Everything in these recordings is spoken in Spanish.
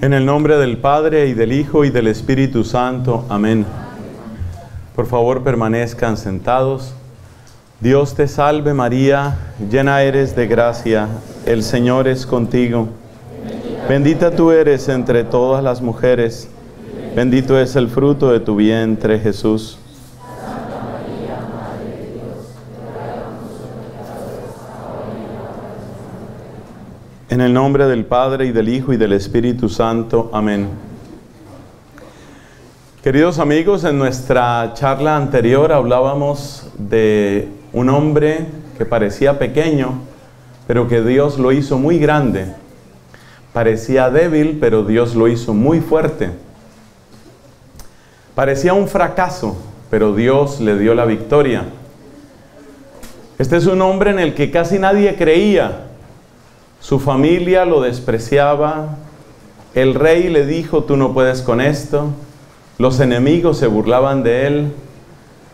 En el nombre del Padre, y del Hijo, y del Espíritu Santo. Amén. Por favor, permanezcan sentados. Dios te salve María, llena eres de gracia, el Señor es contigo. Bendita tú eres entre todas las mujeres, bendito es el fruto de tu vientre, Jesús. Santa María, Madre de Dios, ruega por nosotros pecadores, ahora y en la hora de nuestra muerte. En el nombre del Padre, y del Hijo, y del Espíritu Santo. Amén. Queridos amigos, en nuestra charla anterior hablábamos de un hombre que parecía pequeño, pero que Dios lo hizo muy grande. Parecía débil, pero Dios lo hizo muy fuerte. Parecía un fracaso, pero Dios le dio la victoria. Este es un hombre en el que casi nadie creía. Su familia lo despreciaba. El rey le dijo, tú no puedes con esto. Los enemigos se burlaban de él.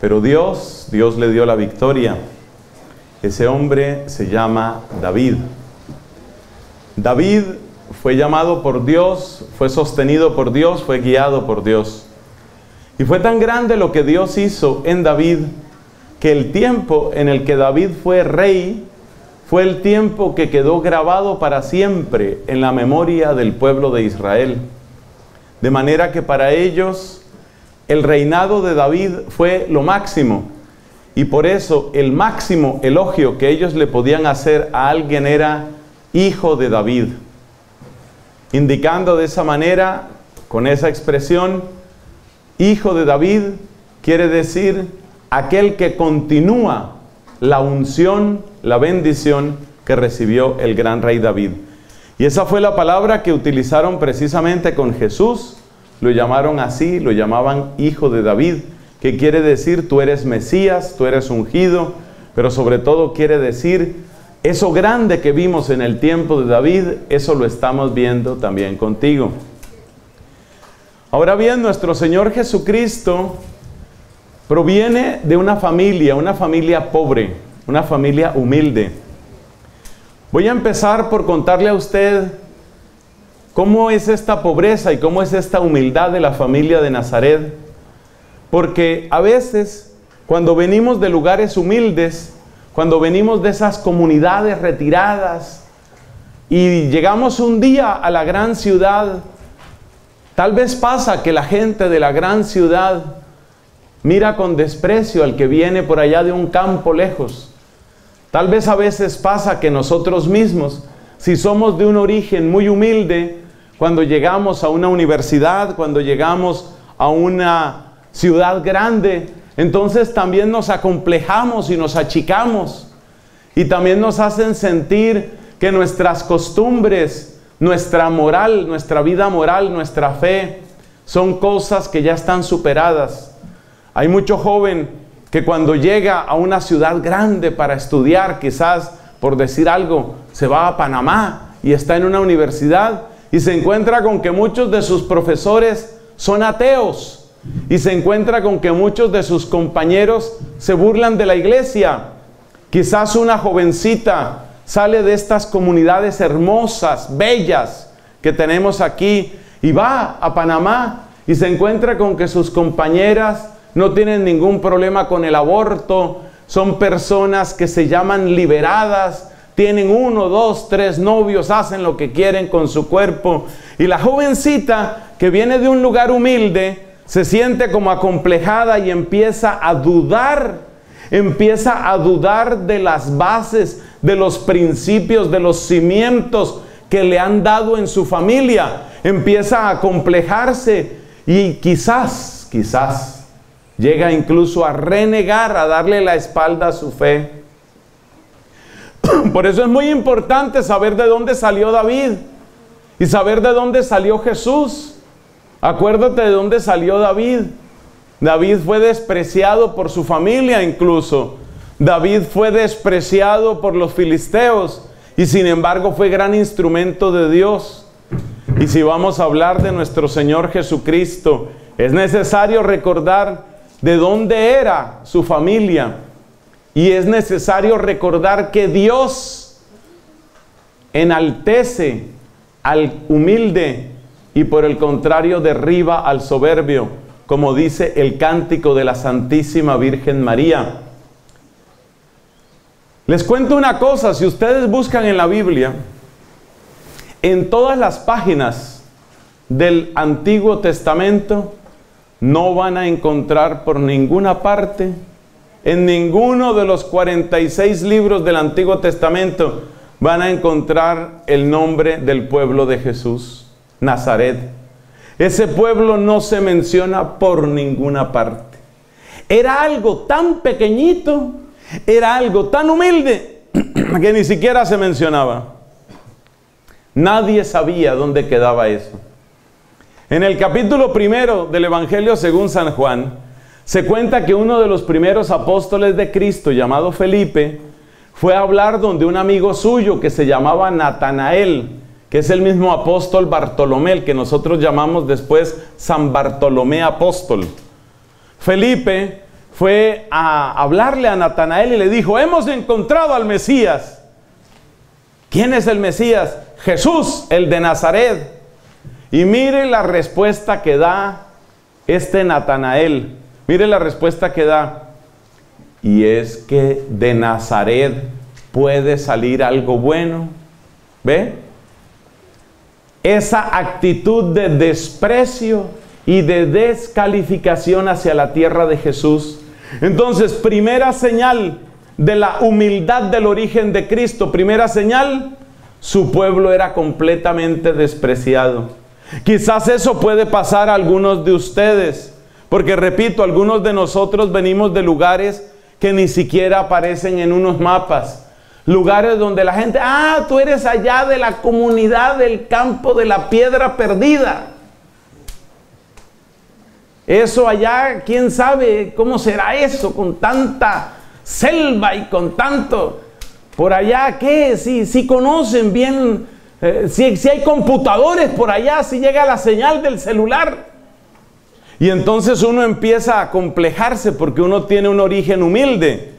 Pero Dios le dio la victoria. Ese hombre se llama David. David fue llamado por Dios, fue sostenido por Dios, fue guiado por Dios. Y fue tan grande lo que Dios hizo en David, que el tiempo en el que David fue rey, fue el tiempo que quedó grabado para siempre en la memoria del pueblo de Israel. De manera que para ellos, el reinado de David fue lo máximo. Y por eso, el máximo elogio que ellos le podían hacer a alguien era hijo de David. Indicando de esa manera, con esa expresión, hijo de David quiere decir aquel que continúa la unción, la bendición que recibió el gran rey David. Y esa fue la palabra que utilizaron precisamente con Jesús. Lo llamaron así, lo llamaban hijo de David, que quiere decir tú eres Mesías, tú eres ungido, pero sobre todo quiere decir eso grande que vimos en el tiempo de David, eso lo estamos viendo también contigo. Ahora bien, nuestro Señor Jesucristo proviene de una familia pobre, una familia humilde. Voy a empezar por contarle a usted cómo es esta pobreza y cómo es esta humildad de la familia de Nazaret. Porque a veces, cuando venimos de lugares humildes, cuando venimos de esas comunidades retiradas y llegamos un día a la gran ciudad, tal vez pasa que la gente de la gran ciudad mira con desprecio al que viene por allá de un campo lejos. Tal vez a veces pasa que nosotros mismos, si somos de un origen muy humilde, cuando llegamos a una universidad, cuando llegamos a una ciudad grande, entonces también nos acomplejamos y nos achicamos, y también nos hacen sentir que nuestras costumbres, nuestra moral, nuestra vida moral, nuestra fe, son cosas que ya están superadas. Hay mucho joven que cuando llega a una ciudad grande para estudiar, quizás por decir algo, se va a Panamá y está en una universidad y se encuentra con que muchos de sus profesores son ateos. Y se encuentra con que muchos de sus compañeros se burlan de la iglesia. Quizás una jovencita sale de estas comunidades hermosas, bellas, que tenemos aquí, y va a Panamá y se encuentra con que sus compañeras no tienen ningún problema con el aborto, son personas que se llaman liberadas, tienen 1, 2, 3 novios, hacen lo que quieren con su cuerpo. Y la jovencita que viene de un lugar humilde se siente como acomplejada y empieza a dudar de las bases, de los principios, de los cimientos que le han dado en su familia. Empieza a acomplejarse y quizás, llega incluso a renegar, a darle la espalda a su fe. Por eso es muy importante saber de dónde salió David y saber de dónde salió Jesús. Acuérdate de dónde salió David. David fue despreciado por su familia incluso. David fue despreciado por los filisteos y sin embargo fue gran instrumento de Dios. Y si vamos a hablar de nuestro Señor Jesucristo, es necesario recordar de dónde era su familia. Y es necesario recordar que Dios enaltece al humilde y por el contrario derriba al soberbio, como dice el cántico de la Santísima Virgen María. Les cuento una cosa, si ustedes buscan en la Biblia, en todas las páginas del Antiguo Testamento, no van a encontrar por ninguna parte, en ninguno de los 46 libros del Antiguo Testamento, van a encontrar el nombre del pueblo de Jesús, Nazaret. Ese pueblo no se menciona por ninguna parte. Era algo tan pequeñito, era algo tan humilde que ni siquiera se mencionaba. Nadie sabía dónde quedaba eso. En el capítulo primero del Evangelio según San Juan, se cuenta que uno de los primeros apóstoles de Cristo, llamado Felipe, fue a hablar donde un amigo suyo que se llamaba Natanael, que es el mismo apóstol Bartolomé, el que nosotros llamamos después San Bartolomé apóstol. Felipe fue a hablarle a Natanael y le dijo: hemos encontrado al Mesías. ¿Quién es el Mesías? Jesús, el de Nazaret. Y mire la respuesta que da este Natanael. Mire la respuesta que da. Y es que de Nazaret puede salir algo bueno. ¿Ve? Esa actitud de desprecio y de descalificación hacia la tierra de Jesús. Entonces, primera señal de la humildad del origen de Cristo, primera señal, su pueblo era completamente despreciado. Quizás eso puede pasar a algunos de ustedes, porque repito, algunos de nosotros venimos de lugares que ni siquiera aparecen en unos mapas, lugares donde la gente, ah, tú eres allá de la comunidad del campo de la piedra perdida. Eso allá, quién sabe cómo será eso, con tanta selva y con tanto. Por allá, ¿qué? Si conocen bien, si hay computadores por allá, si llega la señal del celular. Y entonces uno empieza a complejarse porque uno tiene un origen humilde.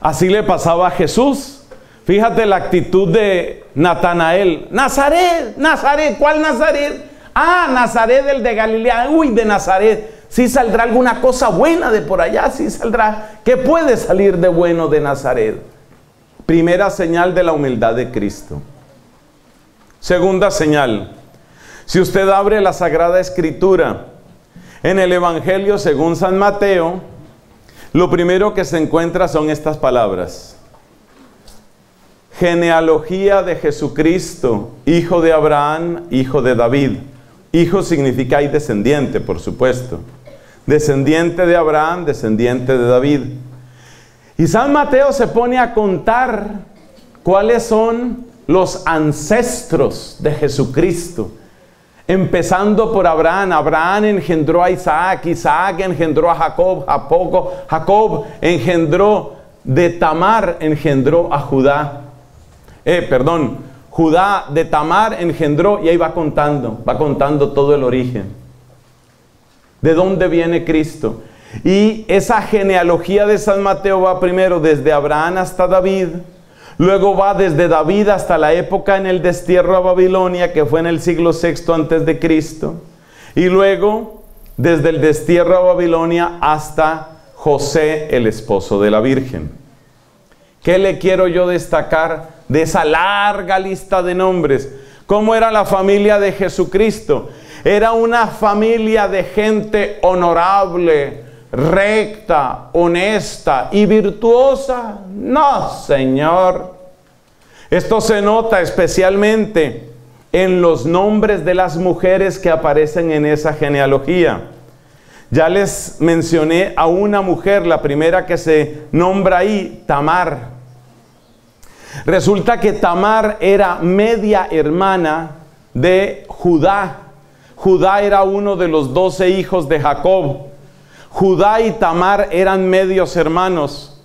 Así le pasaba a Jesús. Fíjate la actitud de Natanael. Nazaret, Nazaret, ¿cuál Nazaret? Ah, Nazaret, el de Galilea. Uy, de Nazaret. Sí saldrá alguna cosa buena de por allá, sí saldrá. ¿Qué puede salir de bueno de Nazaret? Primera señal de la humildad de Cristo. Segunda señal. Si usted abre la Sagrada Escritura, en el Evangelio según San Mateo, lo primero que se encuentra son estas palabras. Genealogía de Jesucristo, hijo de Abraham, hijo de David. Hijo significa y descendiente, por supuesto. Descendiente de Abraham, descendiente de David. Y San Mateo se pone a contar cuáles son los ancestros de Jesucristo. Empezando por Abraham. Abraham engendró a Isaac. Isaac engendró a Jacob. Jacob engendró de Tamar, engendró a Judá. Judá de Tamar engendró, y ahí va contando todo el origen. ¿De dónde viene Cristo? Y esa genealogía de San Mateo va primero desde Abraham hasta David, luego va desde David hasta la época en el destierro a Babilonia, que fue en el siglo VI antes de Cristo, y luego desde el destierro a Babilonia hasta José, el esposo de la Virgen. ¿Qué le quiero yo destacar de esa larga lista de nombres? ¿Cómo era la familia de Jesucristo? Era una familia de gente honorable, recta, honesta y virtuosa. No, señor. Esto se nota especialmente en los nombres de las mujeres que aparecen en esa genealogía. Ya les mencioné a una mujer, la primera que se nombra ahí, Tamar. Resulta que Tamar era media hermana de Judá. Judá era uno de los 12 hijos de Jacob. Judá y Tamar eran medios hermanos.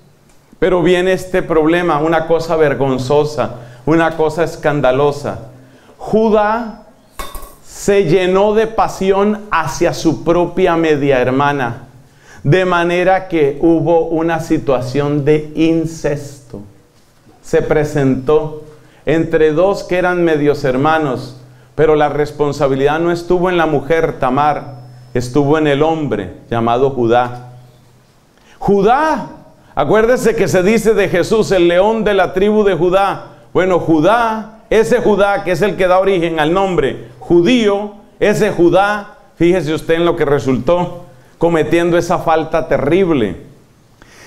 Pero viene este problema, una cosa vergonzosa, una cosa escandalosa. Judá se llenó de pasión hacia su propia media hermana, de manera que hubo una situación de incesto. Se presentó entre dos que eran medios hermanos, Pero la responsabilidad no estuvo en la mujer Tamar, estuvo en el hombre llamado Judá. Judá, acuérdese que se dice de Jesús, el león de la tribu de Judá. Bueno, Judá, ese Judá que es el que da origen al nombre judío, ese Judá, fíjese usted en lo que resultó, cometiendo esa falta terrible.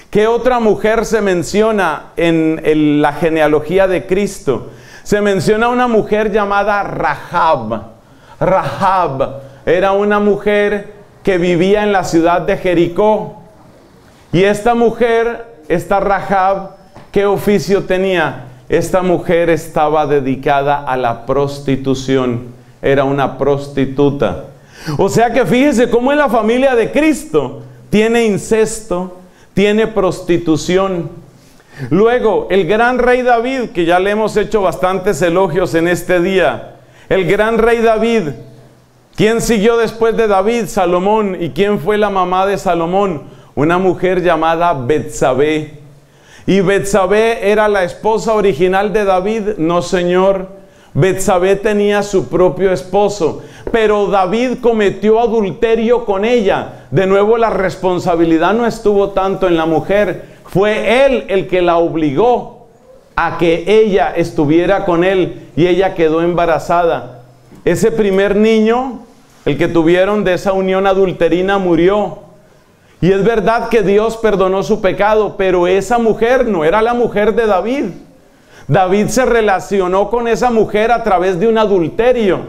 ¿Qué otra mujer se menciona en la genealogía de Cristo? Se menciona una mujer llamada Rahab. Rahab era una mujer que vivía en la ciudad de Jericó. Y esta mujer, esta Rahab, ¿qué oficio tenía? Esta mujer estaba dedicada a la prostitución. Era una prostituta. O sea que fíjese cómo en la familia de Cristo tiene incesto, tiene prostitución. Luego, el gran rey David, que ya le hemos hecho bastantes elogios en este día. El gran rey David. ¿Quién siguió después de David? Salomón. ¿Y quién fue la mamá de Salomón? Una mujer llamada Betsabé. ¿Y Betsabé era la esposa original de David? No, señor. Betsabé tenía su propio esposo, pero David cometió adulterio con ella. De nuevo, la responsabilidad no estuvo tanto en la mujer. Fue él el que la obligó a que ella estuviera con él y ella quedó embarazada. Ese primer niño, el que tuvieron de esa unión adulterina, murió. Y es verdad que Dios perdonó su pecado, pero esa mujer no era la mujer de David. David se relacionó con esa mujer a través de un adulterio.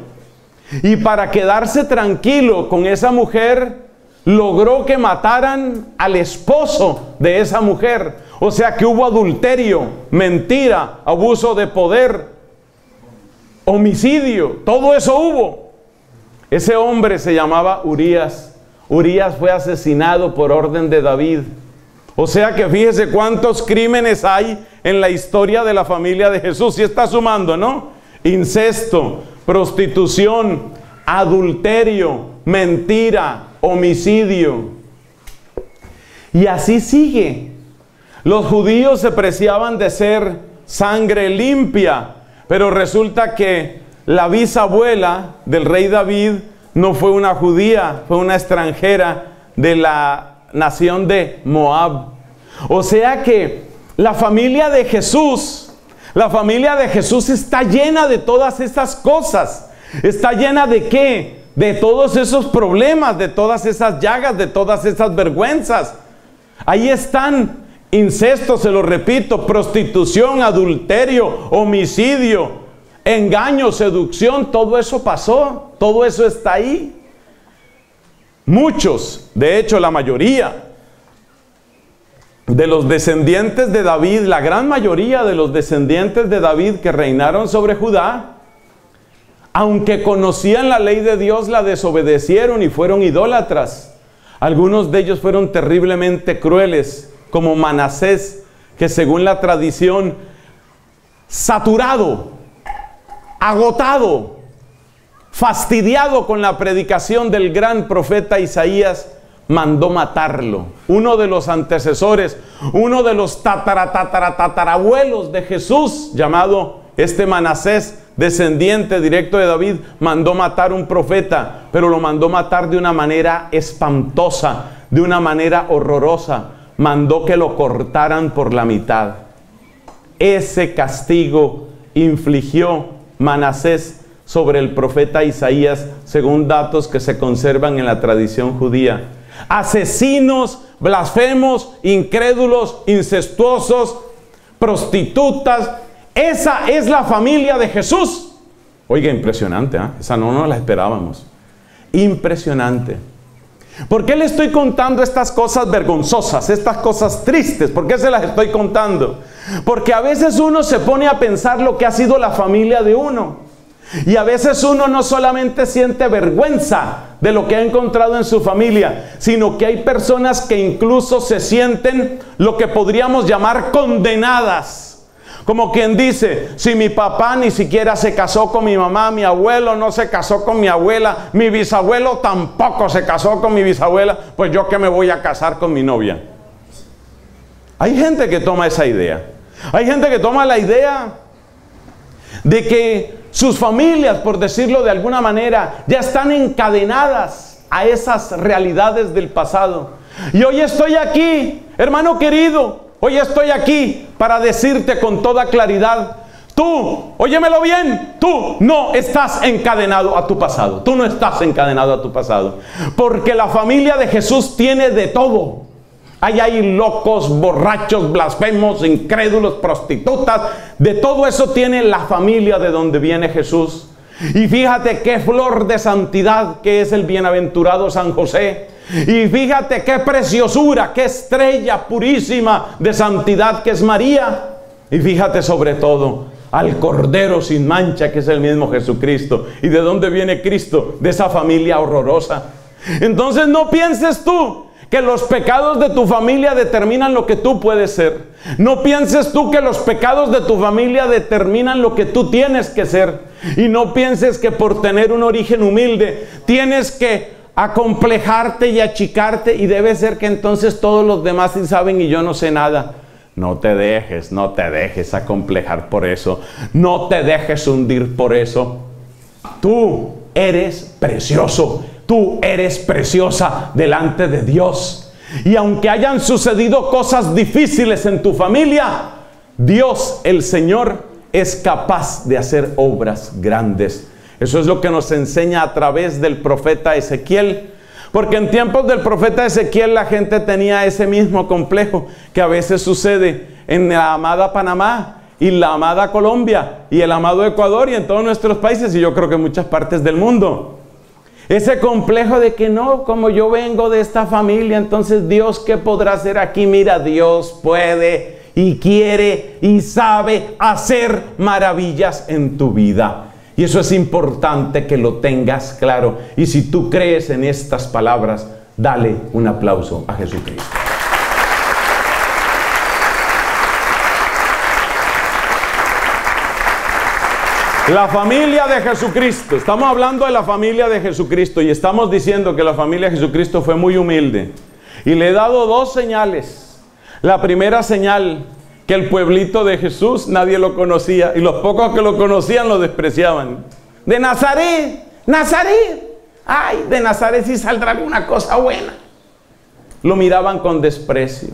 Y para quedarse tranquilo con esa mujer, logró que mataran al esposo de esa mujer. O sea que hubo adulterio, mentira, abuso de poder, homicidio, todo eso hubo. Ese hombre se llamaba Urías. Urías fue asesinado por orden de David. O sea que fíjese cuántos crímenes hay en la historia de la familia de Jesús. Si está sumando, ¿no? Incesto, prostitución, adulterio, mentira, homicidio. Y así sigue. Los judíos se preciaban de ser sangre limpia, pero resulta que la bisabuela del rey David no fue una judía, fue una extranjera de la nación de Moab. O sea que la familia de Jesús está llena de todas estas cosas. ¿Está llena de qué? De todos esos problemas, de todas esas llagas, de todas esas vergüenzas. Ahí están incesto, se lo repito, prostitución, adulterio, homicidio, engaño, seducción. Todo eso pasó, todo eso está ahí. Muchos, de hecho la mayoría de los descendientes de David, la gran mayoría de los descendientes de David que reinaron sobre Judá, aunque conocían la ley de Dios, la desobedecieron y fueron idólatras. Algunos de ellos fueron terriblemente crueles, como Manasés, que según la tradición, saturado, agotado, fastidiado con la predicación del gran profeta Isaías, mandó matarlo. Uno de los antecesores, uno de los tatarabuelos de Jesús, llamado este Manasés, descendiente directo de David, mandó matar un profeta, pero lo mandó matar de una manera espantosa, de una manera horrorosa. Mandó que lo cortaran por la mitad. Ese castigo infligió Manasés sobre el profeta Isaías, según datos que se conservan en la tradición judía. Asesinos, blasfemos, incrédulos, incestuosos, prostitutas. Esa es la familia de Jesús. Oiga, impresionante, ¿eh? Esa no nos la esperábamos. Impresionante. ¿Por qué le estoy contando estas cosas vergonzosas, estas cosas tristes? ¿Por qué se las estoy contando? Porque a veces uno se pone a pensar lo que ha sido la familia de uno. Y a veces uno no solamente siente vergüenza de lo que ha encontrado en su familia, sino que hay personas que incluso se sienten lo que podríamos llamar condenadas. Como quien dice, si mi papá ni siquiera se casó con mi mamá, mi abuelo no se casó con mi abuela, mi bisabuelo tampoco se casó con mi bisabuela, pues yo que me voy a casar con mi novia. Hay gente que toma esa idea. Hay gente que toma la idea de que Sus familias, por decirlo de alguna manera, ya están encadenadas a esas realidades del pasado. Y hoy estoy aquí, hermano querido, hoy estoy aquí para decirte con toda claridad: tú, óyemelo bien, tú no estás encadenado a tu pasado. Tú no estás encadenado a tu pasado. Porque la familia de Jesús tiene de todo. Hay ahí locos, borrachos, blasfemos, incrédulos, prostitutas. De todo eso tiene la familia de donde viene Jesús. Y fíjate qué flor de santidad que es el bienaventurado San José. Y fíjate qué preciosura, qué estrella purísima de santidad que es María. Y fíjate sobre todo al Cordero sin mancha, que es el mismo Jesucristo. ¿Y de dónde viene Cristo? De esa familia horrorosa. Entonces no pienses tú que los pecados de tu familia determinan lo que tú puedes ser. No pienses tú que los pecados de tu familia determinan lo que tú tienes que ser. Y no pienses que por tener un origen humilde tienes que acomplejarte y achicarte, y debe ser que entonces todos los demás sí saben y yo no sé nada. No te dejes, no te dejes acomplejar por eso. No te dejes hundir por eso. Tú eres precioso. Tú eres preciosa delante de Dios. Y aunque hayan sucedido cosas difíciles en tu familia, Dios, el Señor, es capaz de hacer obras grandes. Eso es lo que nos enseña a través del profeta Ezequiel. Porque en tiempos del profeta Ezequiel la gente tenía ese mismo complejo que a veces sucede en la amada Panamá y la amada Colombia y el amado Ecuador y en todos nuestros países, y yo creo que en muchas partes del mundo. Ese complejo de que no, como yo vengo de esta familia, entonces Dios, ¿qué podrá hacer aquí? Mira, Dios puede y quiere y sabe hacer maravillas en tu vida. Y eso es importante que lo tengas claro. Y si tú crees en estas palabras, dale un aplauso a Jesucristo. La familia de Jesucristo. Estamos hablando de la familia de Jesucristo y estamos diciendo que la familia de Jesucristo fue muy humilde. Y le he dado dos señales. La primera señal, que el pueblito de Jesús nadie lo conocía, y los pocos que lo conocían lo despreciaban. De Nazaret, Nazaret, ay, de Nazaret sí saldrá alguna cosa buena. Lo miraban con desprecio.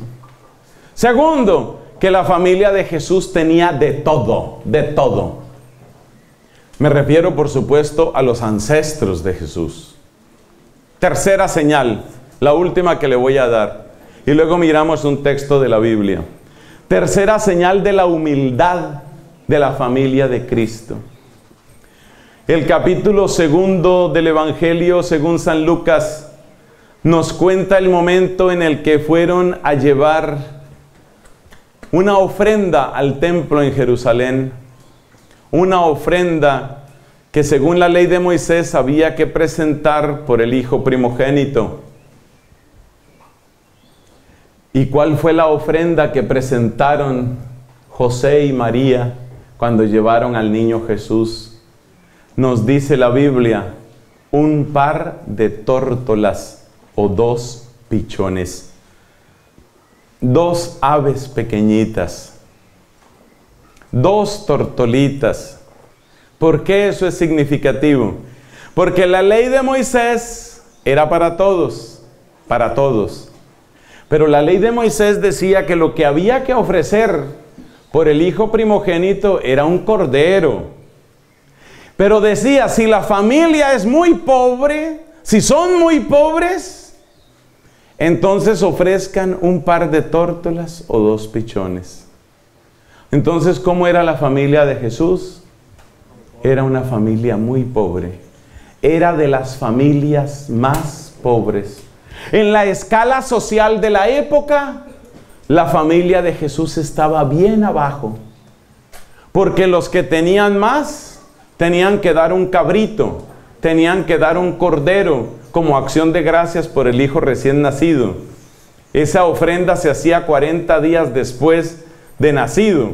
Segundo, que la familia de Jesús tenía de todo, de todo. Me refiero, por supuesto, a los ancestros de Jesús. Tercera señal, la última que le voy a dar, y luego miramos un texto de la Biblia. Tercera señal de la humildad de la familia de Cristo. El capítulo segundo del Evangelio, según San Lucas, nos cuenta el momento en el que fueron a llevar una ofrenda al templo en Jerusalén. Una ofrenda que según la ley de Moisés había que presentar por el hijo primogénito. ¿Y cuál fue la ofrenda que presentaron José y María cuando llevaron al niño Jesús? Nos dice la Biblia, un par de tórtolas o dos pichones. Dos aves pequeñitas. Dos tortolitas. ¿Por qué eso es significativo? Porque la ley de Moisés era para todos, para todos. Pero la ley de Moisés decía que lo que había que ofrecer por el hijo primogénito era un cordero. Pero decía, si la familia es muy pobre, si son muy pobres, entonces ofrezcan un par de tórtolas o dos pichones. Entonces, ¿cómo era la familia de Jesús? Era una familia muy pobre. Era de las familias más pobres. En la escala social de la época, la familia de Jesús estaba bien abajo. Porque los que tenían más, tenían que dar un cabrito, tenían que dar un cordero, como acción de gracias por el hijo recién nacido. Esa ofrenda se hacía 40 días después de nacido,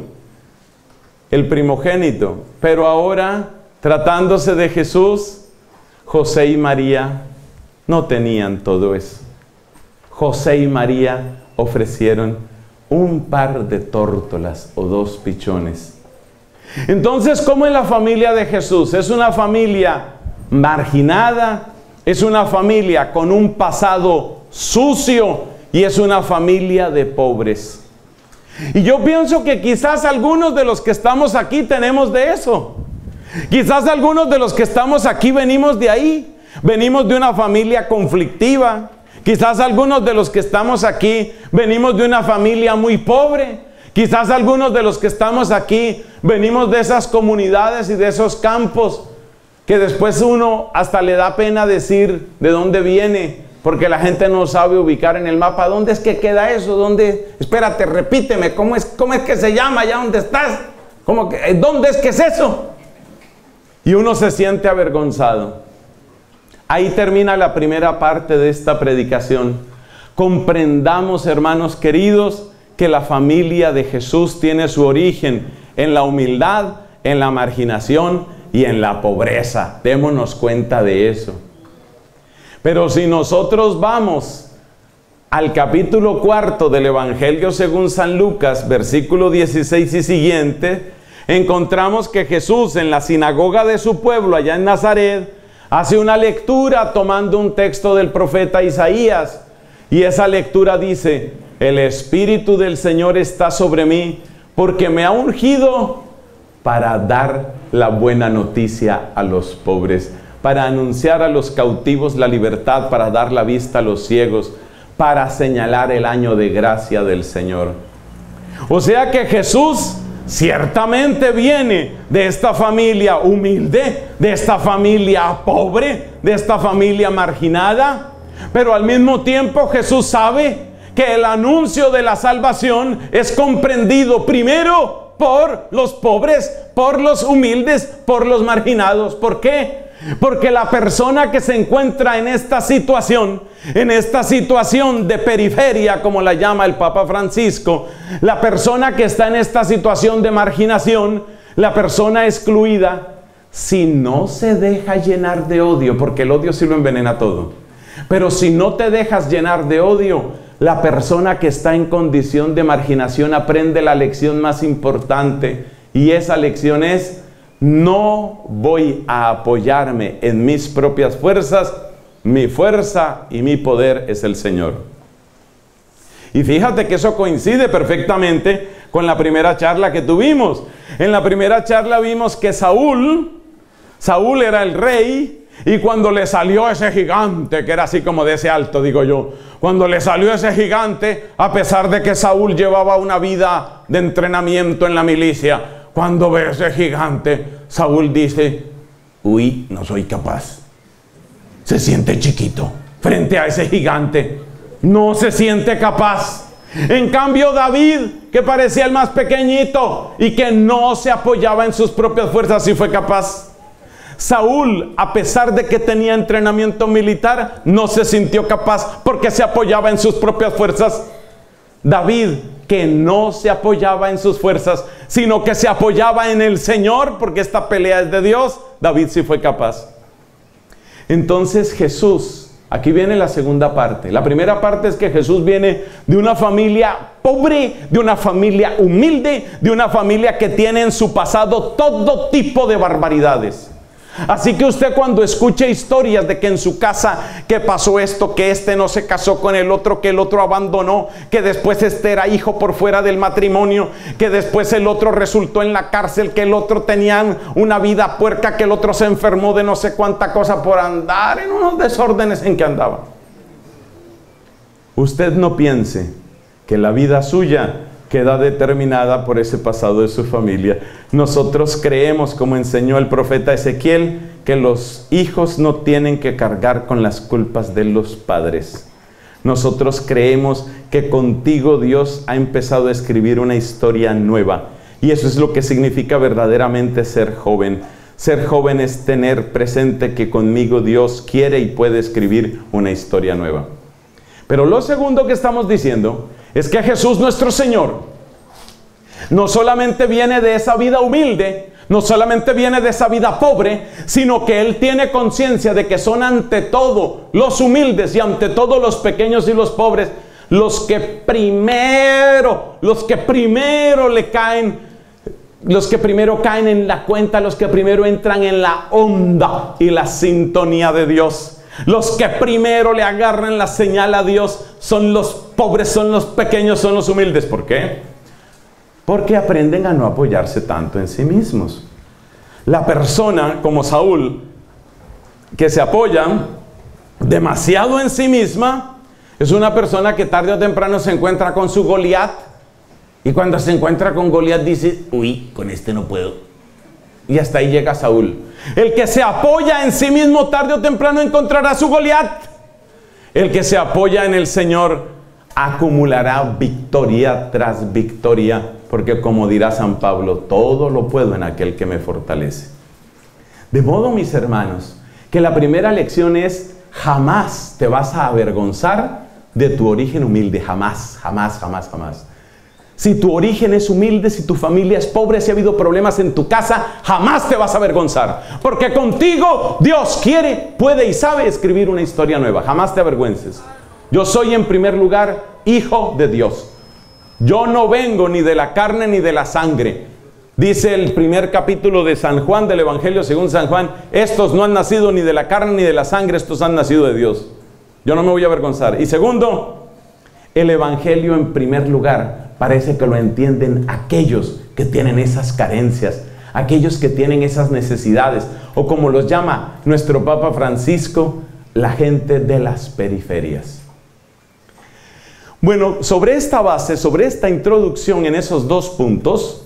el primogénito. Pero ahora, tratándose de Jesús, José y María no tenían todo eso. José y María ofrecieron un par de tórtolas o dos pichones. Entonces, ¿cómo es la familia de Jesús? Es una familia marginada, es una familia con un pasado sucio y es una familia de pobres. Y yo pienso que quizás algunos de los que estamos aquí tenemos de eso. Quizás algunos de los que estamos aquí venimos de ahí. Venimos de una familia conflictiva. Quizás algunos de los que estamos aquí venimos de una familia muy pobre. Quizás algunos de los que estamos aquí venimos de esas comunidades y de esos campos que después uno hasta le da pena decir de dónde viene, porque la gente no sabe ubicar en el mapa. ¿Dónde es que queda eso? ¿Dónde? Espérate, repíteme, ¿cómo es que se llama allá donde estás? ¿Dónde es que es eso? Y uno se siente avergonzado. Ahí termina la primera parte de esta predicación. Comprendamos, hermanos queridos, que la familia de Jesús tiene su origen en la humildad, en la marginación y en la pobreza. Démonos cuenta de eso. Pero si nosotros vamos al capítulo 4 del Evangelio según San Lucas, versículo 16 y siguiente, encontramos que Jesús en la sinagoga de su pueblo, allá en Nazaret, hace una lectura tomando un texto del profeta Isaías, y esa lectura dice: el Espíritu del Señor está sobre mí, porque me ha ungido para dar la buena noticia a los pobres, para anunciar a los cautivos la libertad, para dar la vista a los ciegos, para señalar el año de gracia del Señor. O sea que Jesús ciertamente viene de esta familia humilde, de esta familia pobre, de esta familia marginada, pero al mismo tiempo Jesús sabe que el anuncio de la salvación es comprendido primero por los pobres, por los humildes, por los marginados. ¿Por qué? Porque la persona que se encuentra en esta situación de periferia, como la llama el Papa Francisco, la persona que está en esta situación de marginación, la persona excluida, si no se deja llenar de odio, porque el odio sí lo envenena todo, pero si no te dejas llenar de odio, la persona que está en condición de marginación aprende la lección más importante, y esa lección es: no voy a apoyarme en mis propias fuerzas, mi fuerza y mi poder es el Señor. Y fíjate que eso coincide perfectamente con la primera charla que tuvimos. En la primera charla vimos que Saúl era el rey, y cuando le salió ese gigante, que era así como de ese alto, digo yo, cuando le salió ese gigante, a pesar de que Saúl llevaba una vida de entrenamiento en la milicia, cuando ve ese gigante, Saúl dice: uy, no soy capaz. Se siente chiquito frente a ese gigante, no se siente capaz. En cambio David, que parecía el más pequeñito y que no se apoyaba en sus propias fuerzas, sí fue capaz. Saúl, a pesar de que tenía entrenamiento militar, no se sintió capaz porque se apoyaba en sus propias fuerzas. David, que no se apoyaba en sus fuerzas, sino que se apoyaba en el Señor, porque esta pelea es de Dios, David sí fue capaz. Entonces Jesús, aquí viene la segunda parte. La primera parte es que Jesús viene de una familia pobre, de una familia humilde, de una familia que tiene en su pasado todo tipo de barbaridades. Así que usted, cuando escuche historias de que en su casa que pasó esto, que este no se casó con el otro, que el otro abandonó, que después este era hijo por fuera del matrimonio, que después el otro resultó en la cárcel, que el otro tenía una vida puerca, que el otro se enfermó de no sé cuánta cosa por andar en unos desórdenes en que andaba, usted no piense que la vida suya queda determinada por ese pasado de su familia. Nosotros creemos, como enseñó el profeta Ezequiel, que los hijos no tienen que cargar con las culpas de los padres. Nosotros creemos que contigo Dios ha empezado a escribir una historia nueva, y eso es lo que significa verdaderamente ser joven. Ser joven es tener presente que conmigo Dios quiere y puede escribir una historia nueva. Pero lo segundo que estamos diciendo es que Jesús nuestro Señor no solamente viene de esa vida humilde, no solamente viene de esa vida pobre, sino que Él tiene conciencia de que son ante todo los humildes y ante todo los pequeños y los pobres los que primero le caen los que primero caen en la cuenta, los que primero entran en la onda y la sintonía de Dios. Los que primero le agarran la señal a Dios son los pobres, son los pequeños, son los humildes. ¿Por qué? Porque aprenden a no apoyarse tanto en sí mismos. La persona como Saúl, que se apoya demasiado en sí misma, es una persona que tarde o temprano se encuentra con su Goliat. Y cuando se encuentra con Goliat dice, uy, con este no puedo. Y hasta ahí llega Saúl. El que se apoya en sí mismo tarde o temprano encontrará su Goliat. El que se apoya en el Señor acumulará victoria tras victoria. Porque como dirá San Pablo, todo lo puedo en aquel que me fortalece. De modo, mis hermanos, que la primera lección es: jamás te vas a avergonzar de tu origen humilde. Jamás, jamás, jamás, jamás. Si tu origen es humilde, si tu familia es pobre, si ha habido problemas en tu casa, jamás te vas a avergonzar. Porque contigo Dios quiere, puede y sabe escribir una historia nueva. Jamás te avergüences. Yo soy, en primer lugar, hijo de Dios. Yo no vengo ni de la carne ni de la sangre. Dice el primer capítulo de San Juan, del Evangelio según San Juan, estos no han nacido ni de la carne ni de la sangre, estos han nacido de Dios. Yo no me voy a avergonzar. Y segundo, el Evangelio, en primer lugar, parece que lo entienden aquellos que tienen esas carencias, aquellos que tienen esas necesidades, o como los llama nuestro Papa Francisco, la gente de las periferias. Bueno, sobre esta base, sobre esta introducción en esos dos puntos,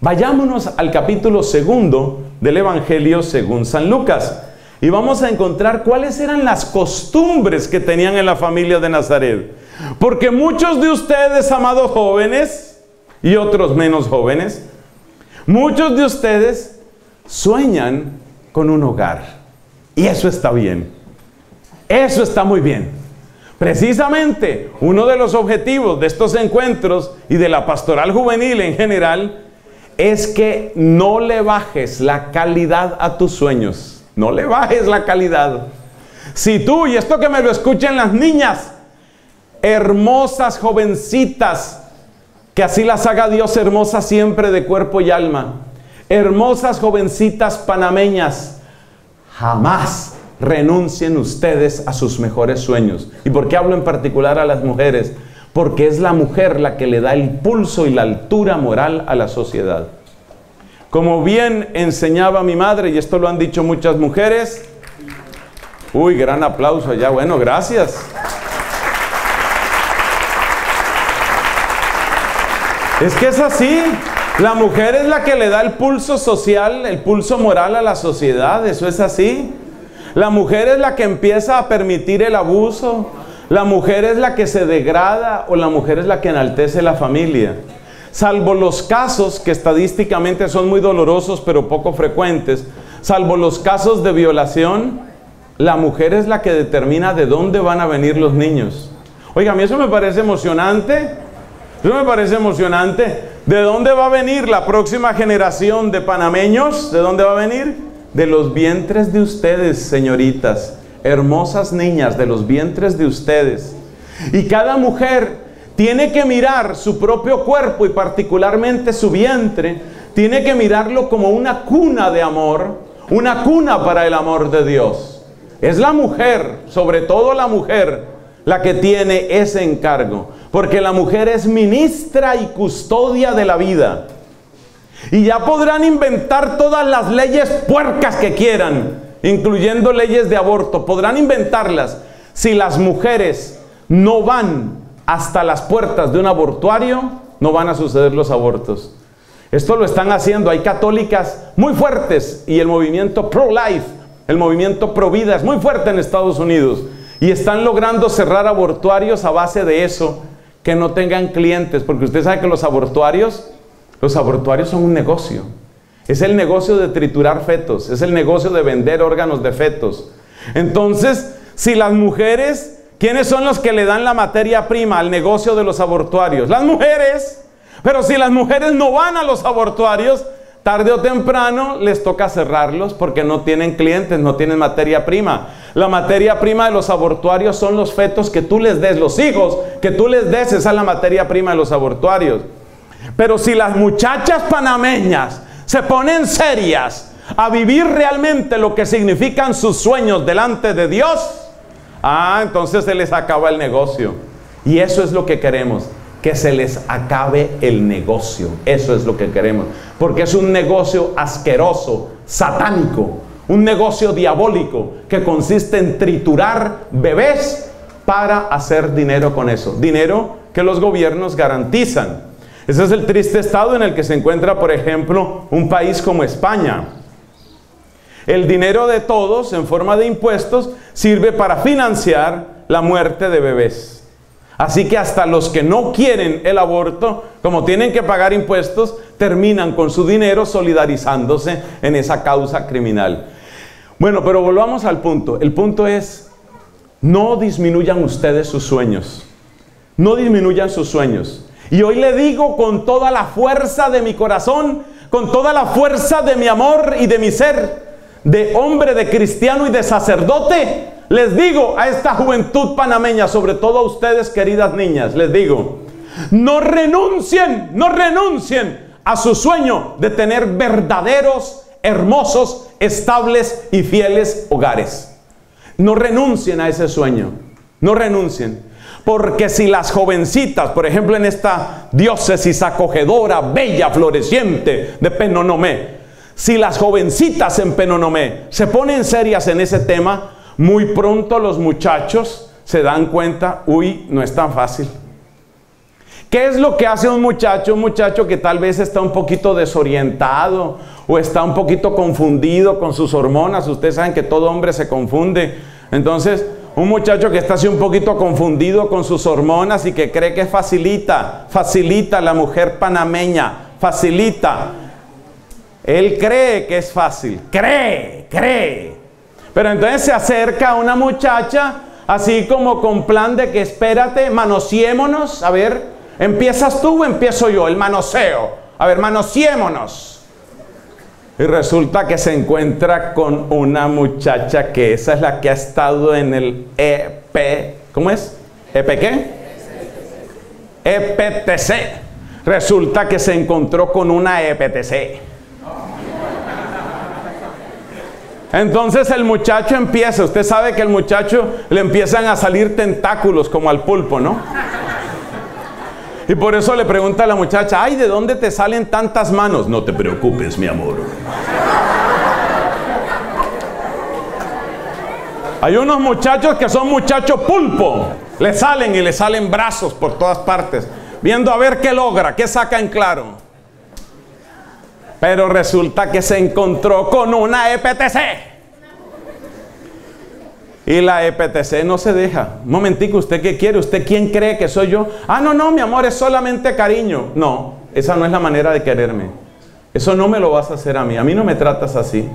vayámonos al capítulo segundo del Evangelio según San Lucas, y vamos a encontrar cuáles eran las costumbres que tenían en la familia de Nazaret. Porque muchos de ustedes, amados jóvenes, y otros menos jóvenes, muchos de ustedes sueñan con un hogar. Y eso está bien. Eso está muy bien. Precisamente, uno de los objetivos de estos encuentros y de la pastoral juvenil en general es que no le bajes la calidad a tus sueños. No le bajes la calidad. Si tú, y esto que me lo escuchen las niñas, hermosas jovencitas, que así las haga Dios hermosas siempre de cuerpo y alma, hermosas jovencitas panameñas, jamás renuncien ustedes a sus mejores sueños. ¿Y por qué hablo en particular a las mujeres? Porque es la mujer la que le da el pulso y la altura moral a la sociedad. Como bien enseñaba mi madre, y esto lo han dicho muchas mujeres, uy, gran aplauso allá, bueno, gracias. Es que es así, la mujer es la que le da el pulso social, el pulso moral a la sociedad, eso es así. La mujer es la que empieza a permitir el abuso, la mujer es la que se degrada, o la mujer es la que enaltece la familia. Salvo los casos que estadísticamente son muy dolorosos pero poco frecuentes, salvo los casos de violación, la mujer es la que determina de dónde van a venir los niños. Oiga, a mí eso me parece emocionante. Eso me parece emocionante. ¿De dónde va a venir la próxima generación de panameños? ¿De dónde va a venir? De los vientres de ustedes, señoritas, hermosas niñas, de los vientres de ustedes. Y cada mujer tiene que mirar su propio cuerpo, y particularmente su vientre, tiene que mirarlo como una cuna de amor, una cuna para el amor de Dios. Es la mujer, sobre todo la mujer, la que tiene ese encargo, porque la mujer es ministra y custodia de la vida. Y ya podrán inventar todas las leyes puercas que quieran, incluyendo leyes de aborto, podrán inventarlas. Si las mujeres no van hasta las puertas de un abortuario, no van a suceder los abortos. Esto lo están haciendo, hay católicas muy fuertes, y el movimiento pro-life, el movimiento pro-vida es muy fuerte en Estados Unidos. Y están logrando cerrar abortuarios a base de eso, que no tengan clientes, porque usted sabe que los abortuarios son un negocio. Es el negocio de triturar fetos, es el negocio de vender órganos de fetos. Entonces, si las mujeres, ¿quiénes son los que le dan la materia prima al negocio de los abortuarios? Las mujeres. Pero si las mujeres no van a los abortuarios, tarde o temprano les toca cerrarlos porque no tienen clientes, no tienen materia prima. La materia prima de los abortuarios son los fetos que tú les des, los hijos que tú les des, esa es la materia prima de los abortuarios. Pero si las muchachas panameñas se ponen serias a vivir realmente lo que significan sus sueños delante de Dios, entonces se les acaba el negocio. Y eso es lo que queremos, que se les acabe el negocio. Eso es lo que queremos, porque es un negocio asqueroso, satánico, un negocio diabólico que consiste en triturar bebés para hacer dinero con eso. Dinero que los gobiernos garantizan. Ese es el triste estado en el que se encuentra, por ejemplo, un país como España. El dinero de todos, en forma de impuestos, sirve para financiar la muerte de bebés. Así que hasta los que no quieren el aborto, como tienen que pagar impuestos, terminan con su dinero solidarizándose en esa causa criminal. Bueno, pero volvamos al punto. El punto es, no disminuyan ustedes sus sueños. No disminuyan sus sueños. Y hoy le digo con toda la fuerza de mi corazón, con toda la fuerza de mi amor y de mi ser, de hombre, de cristiano y de sacerdote, les digo a esta juventud panameña, sobre todo a ustedes, queridas niñas, les digo, no renuncien a su sueño de tener verdaderos, hermosos, estables y fieles hogares. No renuncien a ese sueño, no renuncien. Porque si las jovencitas, por ejemplo en esta diócesis acogedora, bella, floreciente de Penonomé, si las jovencitas en Penonomé se ponen serias en ese tema, muy pronto los muchachos se dan cuenta, uy, no es tan fácil. ¿Qué es lo que hace un muchacho? Un muchacho que tal vez está un poquito desorientado o está un poquito confundido con sus hormonas. Ustedes saben que todo hombre se confunde. Entonces, un muchacho que está así un poquito confundido con sus hormonas y que cree que facilita la mujer panameña, facilita. Él cree que es fácil, cree. Pero entonces se acerca a una muchacha, así como con plan de que espérate, manoseémonos. A ver, ¿empiezas tú o empiezo yo? El manoseo. A ver, manoseémonos. Y resulta que se encuentra con una muchacha que esa es la que ha estado en el EP, ¿cómo es? ¿EP qué? EPTC. Resulta que se encontró con una EPTC. Entonces el muchacho empieza, usted sabe que el muchacho le empiezan a salir tentáculos como al pulpo, ¿no? Y por eso le pregunta a la muchacha, ay, ¿de dónde te salen tantas manos? No te preocupes, mi amor. Hay unos muchachos que son muchachos pulpo, le salen brazos por todas partes, viendo a ver qué logra, qué saca en claro. Pero resulta que se encontró con una EPTC. Y la EPTC no se deja. Un momentico, ¿usted qué quiere? ¿Usted quién cree que soy yo? No, mi amor, es solamente cariño. No, esa no es la manera de quererme. Eso no me lo vas a hacer a mí. A mí no me tratas así.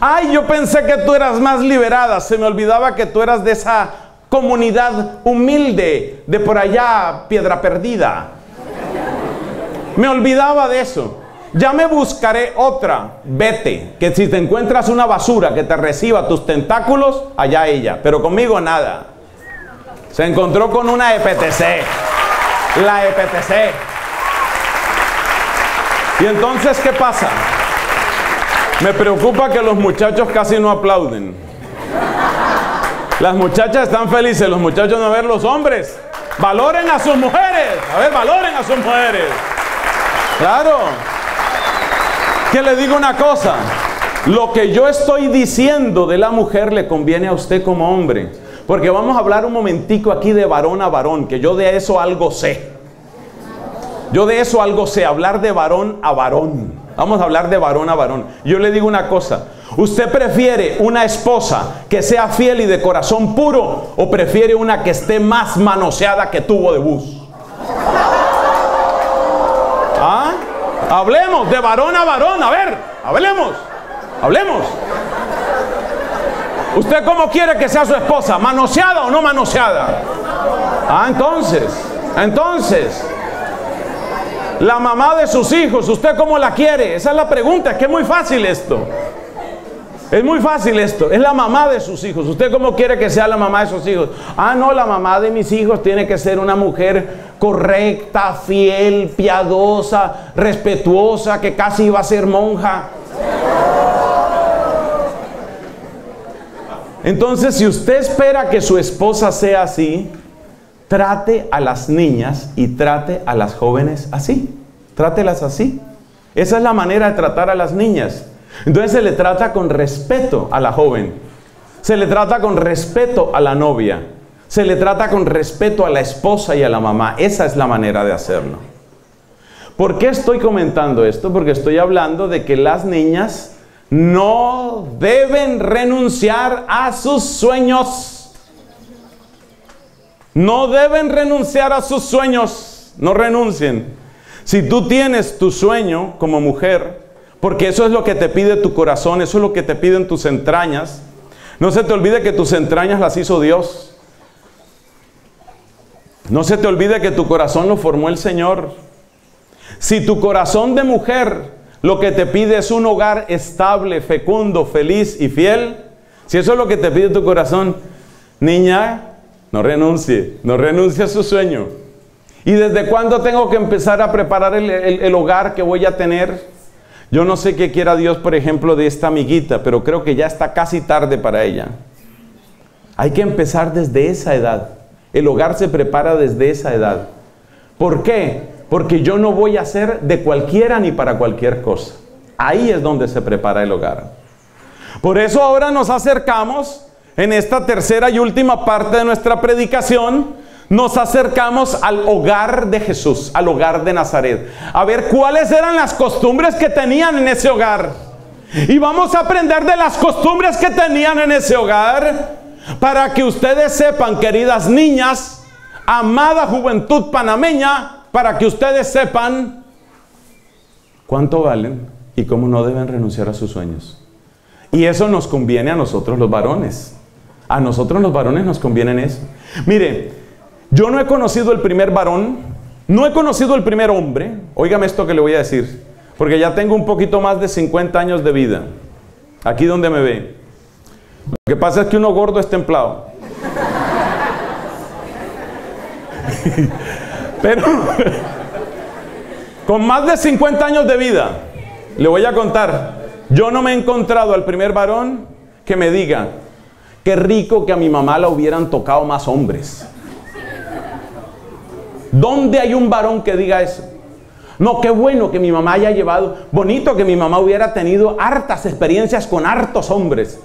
Ay, yo pensé que tú eras más liberada. Se me olvidaba que tú eras de esa comunidad humilde, de por allá, Piedra Perdida. Me olvidaba de eso. Ya me buscaré otra. Vete, que si te encuentras una basura que te reciba tus tentáculos, allá ella, pero conmigo nada. Se encontró con una EPTC, la EPTC. Y entonces, ¿qué pasa? Me preocupa que los muchachos casi no aplauden. Las muchachas están felices, los muchachos no. A ver, los hombres, valoren a sus mujeres. A ver, valoren a sus mujeres. Claro. Que le digo una cosa, lo que yo estoy diciendo de la mujer le conviene a usted como hombre, porque vamos a hablar un momentico aquí de varón a varón, que yo de eso algo sé. Yo de eso algo sé, hablar de varón a varón. Vamos a hablar de varón a varón. Yo le digo una cosa, ¿usted prefiere una esposa que sea fiel y de corazón puro o prefiere una que esté más manoseada que tubo de bus? Hablemos de varón a varón, a ver, hablemos. ¿Usted cómo quiere que sea su esposa? ¿Manoseada o no manoseada? Entonces, la mamá de sus hijos, ¿usted cómo la quiere? Esa es la pregunta, es que es muy fácil esto. Es muy fácil esto, es la mamá de sus hijos. ¿Usted cómo quiere que sea la mamá de sus hijos? Ah, no, la mamá de mis hijos tiene que ser una mujer correcta, fiel, piadosa, respetuosa, que casi iba a ser monja. Entonces, si usted espera que su esposa sea así, trate a las niñas y trate a las jóvenes así. Trátelas así. Esa es la manera de tratar a las niñas. Entonces se le trata con respeto a la joven, se le trata con respeto a la novia, se le trata con respeto a la esposa y a la mamá. Esa es la manera de hacerlo. ¿Por qué estoy comentando esto? Porque estoy hablando de que las niñas no deben renunciar a sus sueños. No deben renunciar a sus sueños. No renuncien. Si tú tienes tu sueño como mujer, porque eso es lo que te pide tu corazón, eso es lo que te piden tus entrañas. No se te olvide que tus entrañas las hizo Dios. No se te olvide que tu corazón lo formó el Señor. Si tu corazón de mujer lo que te pide es un hogar estable, fecundo, feliz y fiel, si eso es lo que te pide tu corazón, niña, no renuncie a su sueño. ¿Y desde cuándo tengo que empezar a preparar el hogar que voy a tener? Yo no sé qué quiera Dios, por ejemplo, de esta amiguita, pero creo que ya está casi tarde para ella. Hay que empezar desde esa edad. El hogar se prepara desde esa edad. ¿Por qué? Porque yo no voy a ser de cualquiera ni para cualquier cosa. Ahí es donde se prepara el hogar. Por eso ahora nos acercamos, en esta tercera y última parte de nuestra predicación, nos acercamos al hogar de Jesús, al hogar de Nazaret. A ver cuáles eran las costumbres que tenían en ese hogar. Y vamos a aprender de las costumbres que tenían en ese hogar, para que ustedes sepan, queridas niñas, amada juventud panameña, para que ustedes sepan cuánto valen y cómo no deben renunciar a sus sueños. Y eso nos conviene a nosotros los varones. A nosotros los varones nos conviene eso. Mire, yo no he conocido el primer varón, no he conocido el primer hombre. Óigame esto que le voy a decir, porque ya tengo un poquito más de 50 años de vida. Aquí donde me ve. Lo que pasa es que uno gordo es templado. Pero con más de 50 años de vida, le voy a contar, yo no me he encontrado al primer varón que me diga, qué rico que a mi mamá la hubieran tocado más hombres. ¿Dónde hay un varón que diga eso? No, qué bueno que mi mamá haya llevado, bonito que mi mamá hubiera tenido hartas experiencias con hartos hombres.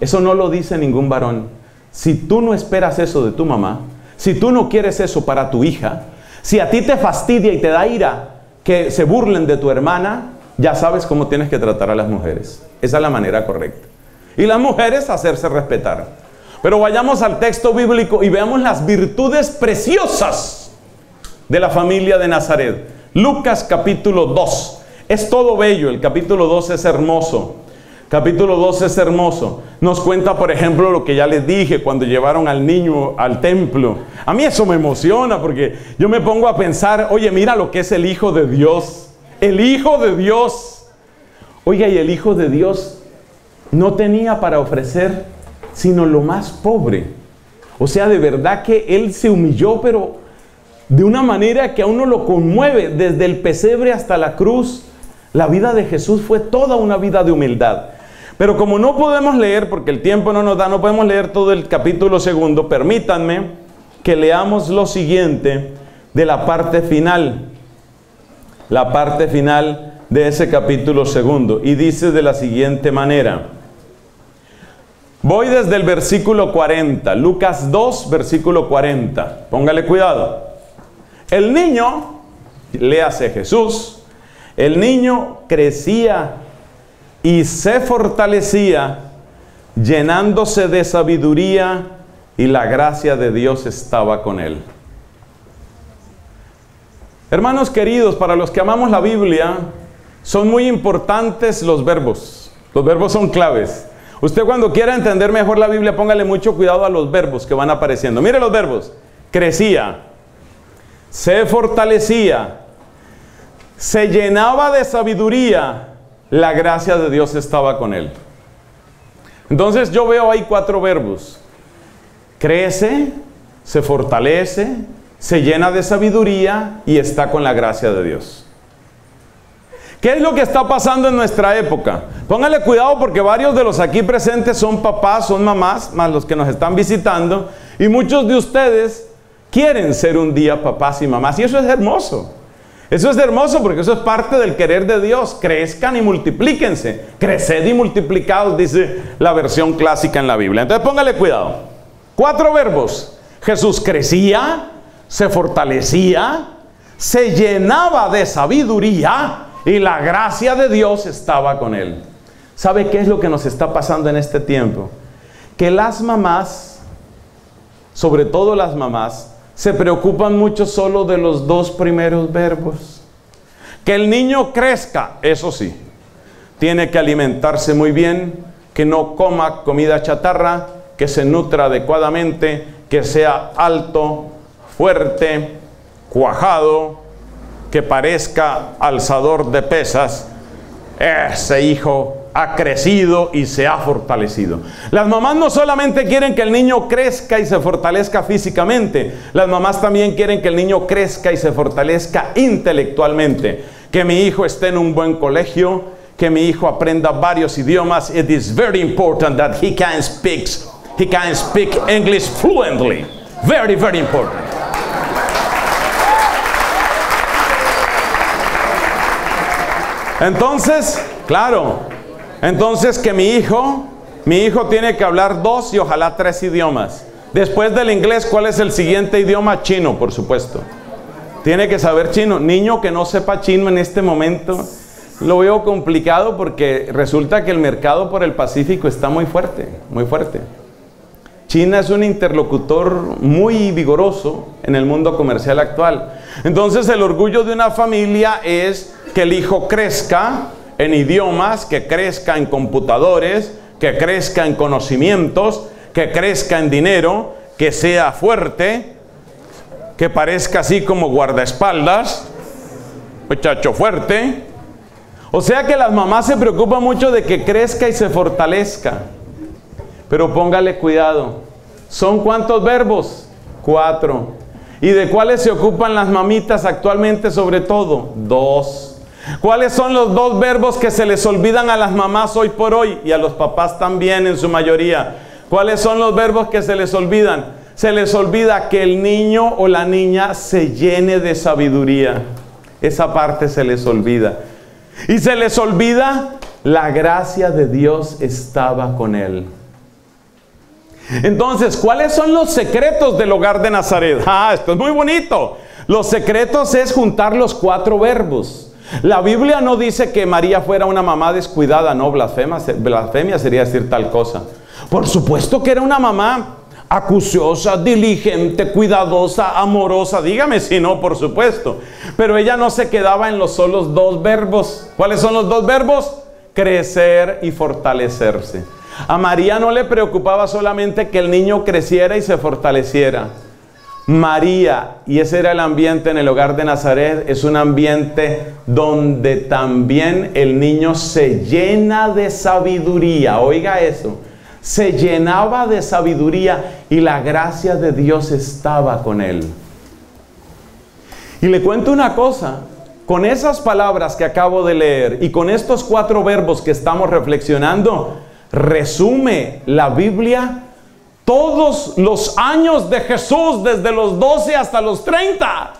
Eso no lo dice ningún varón. Si tú no esperas eso de tu mamá, si tú no quieres eso para tu hija, si a ti te fastidia y te da ira que se burlen de tu hermana, ya sabes cómo tienes que tratar a las mujeres. Esa es la manera correcta. Y las mujeres, hacerse respetar. Pero vayamos al texto bíblico y veamos las virtudes preciosas de la familia de Nazaret. Lucas capítulo 2. Es todo bello. El capítulo 2 es hermoso. Capítulo 2 es hermoso. Nos cuenta, por ejemplo, lo que ya les dije, cuando llevaron al niño al templo. A mí eso me emociona, porque yo me pongo a pensar, oye, mira lo que es el Hijo de Dios. El Hijo de Dios. Oiga, y el Hijo de Dios no tenía para ofrecer sino lo más pobre. O sea, de verdad que Él se humilló, pero de una manera que a uno lo conmueve, desde el pesebre hasta la cruz. La vida de Jesús fue toda una vida de humildad. Pero como no podemos leer, porque el tiempo no nos da, no podemos leer todo el capítulo segundo, permítanme que leamos lo siguiente de la parte final. La parte final de ese capítulo segundo. Y dice de la siguiente manera. Voy desde el versículo 40. Lucas 2, versículo 40. Póngale cuidado. El niño, léase Jesús, el niño crecía y se fortalecía, llenándose de sabiduría, y la gracia de Dios estaba con él. Hermanos queridos, para los que amamos la Biblia, son muy importantes los verbos. Los verbos son claves. Usted, cuando quiera entender mejor la Biblia, póngale mucho cuidado a los verbos que van apareciendo. Mire los verbos. Crecía, se fortalecía, se llenaba de sabiduría, la gracia de Dios estaba con él. Entonces yo veo ahí cuatro verbos: crece, se fortalece, se llena de sabiduría y está con la gracia de Dios. ¿Qué es lo que está pasando en nuestra época? Póngale cuidado, porque varios de los aquí presentes son papás, son mamás, más los que nos están visitando, y muchos de ustedes quieren ser un día papás y mamás, y eso es hermoso. Eso es hermoso, porque eso es parte del querer de Dios: crezcan y multiplíquense, creced y multiplicados, dice la versión clásica en la Biblia. Entonces póngale cuidado, cuatro verbos: Jesús crecía, se fortalecía, se llenaba de sabiduría, y la gracia de Dios estaba con él. ¿Sabe qué es lo que nos está pasando en este tiempo? Que las mamás, sobre todo las mamás, se preocupan mucho solo de los dos primeros verbos. Que el niño crezca, eso sí, tiene que alimentarse muy bien, que no coma comida chatarra, que se nutra adecuadamente, que sea alto, fuerte, cuajado, que parezca alzador de pesas. Ese hijo ha crecido y se ha fortalecido. Las mamás no solamente quieren que el niño crezca y se fortalezca físicamente, las mamás también quieren que el niño crezca y se fortalezca intelectualmente. Que mi hijo esté en un buen colegio, que mi hijo aprenda varios idiomas. It is very important that he can speak English fluently. Very, very important. Entonces, claro, entonces que mi hijo tiene que hablar dos y ojalá tres idiomas. Después del inglés, ¿cuál es el siguiente idioma? Chino, por supuesto. Tiene que saber chino. Niño que no sepa chino en este momento, lo veo complicado, porque resulta que el mercado por el Pacífico está muy fuerte, muy fuerte. China es un interlocutor muy vigoroso en el mundo comercial actual. Entonces el orgullo de una familia es que el hijo crezca en idiomas, que crezca en computadores, que crezca en conocimientos, que crezca en dinero, que sea fuerte, que parezca así como guardaespaldas, muchacho fuerte. O sea que las mamás se preocupan mucho de que crezca y se fortalezca. Pero póngale cuidado. ¿Son cuántos verbos? Cuatro. ¿Y de cuáles se ocupan las mamitas actualmente sobre todo? Dos. ¿Cuáles son los dos verbos que se les olvidan a las mamás hoy por hoy? Y a los papás también en su mayoría. ¿Cuáles son los verbos que se les olvidan? Se les olvida que el niño o la niña se llene de sabiduría. Esa parte se les olvida. Y se les olvida: la gracia de Dios estaba con él. Entonces, ¿cuáles son los secretos del hogar de Nazaret? Ah, esto es muy bonito. Los secretos es juntar los cuatro verbos. La Biblia no dice que María fuera una mamá descuidada, no, blasfemia sería decir tal cosa. Por supuesto que era una mamá acuciosa, diligente, cuidadosa, amorosa. Dígame si no, por supuesto. Pero ella no se quedaba en los solos dos verbos. ¿Cuáles son los dos verbos? Crecer y fortalecerse. A María no le preocupaba solamente que el niño creciera y se fortaleciera. María, y ese era el ambiente en el hogar de Nazaret, es un ambiente donde también el niño se llena de sabiduría. Oiga eso, se llenaba de sabiduría y la gracia de Dios estaba con él. Y le cuento una cosa, con esas palabras que acabo de leer y con estos cuatro verbos que estamos reflexionando, resume la Biblia todos los años de Jesús, desde los 12 hasta los 30.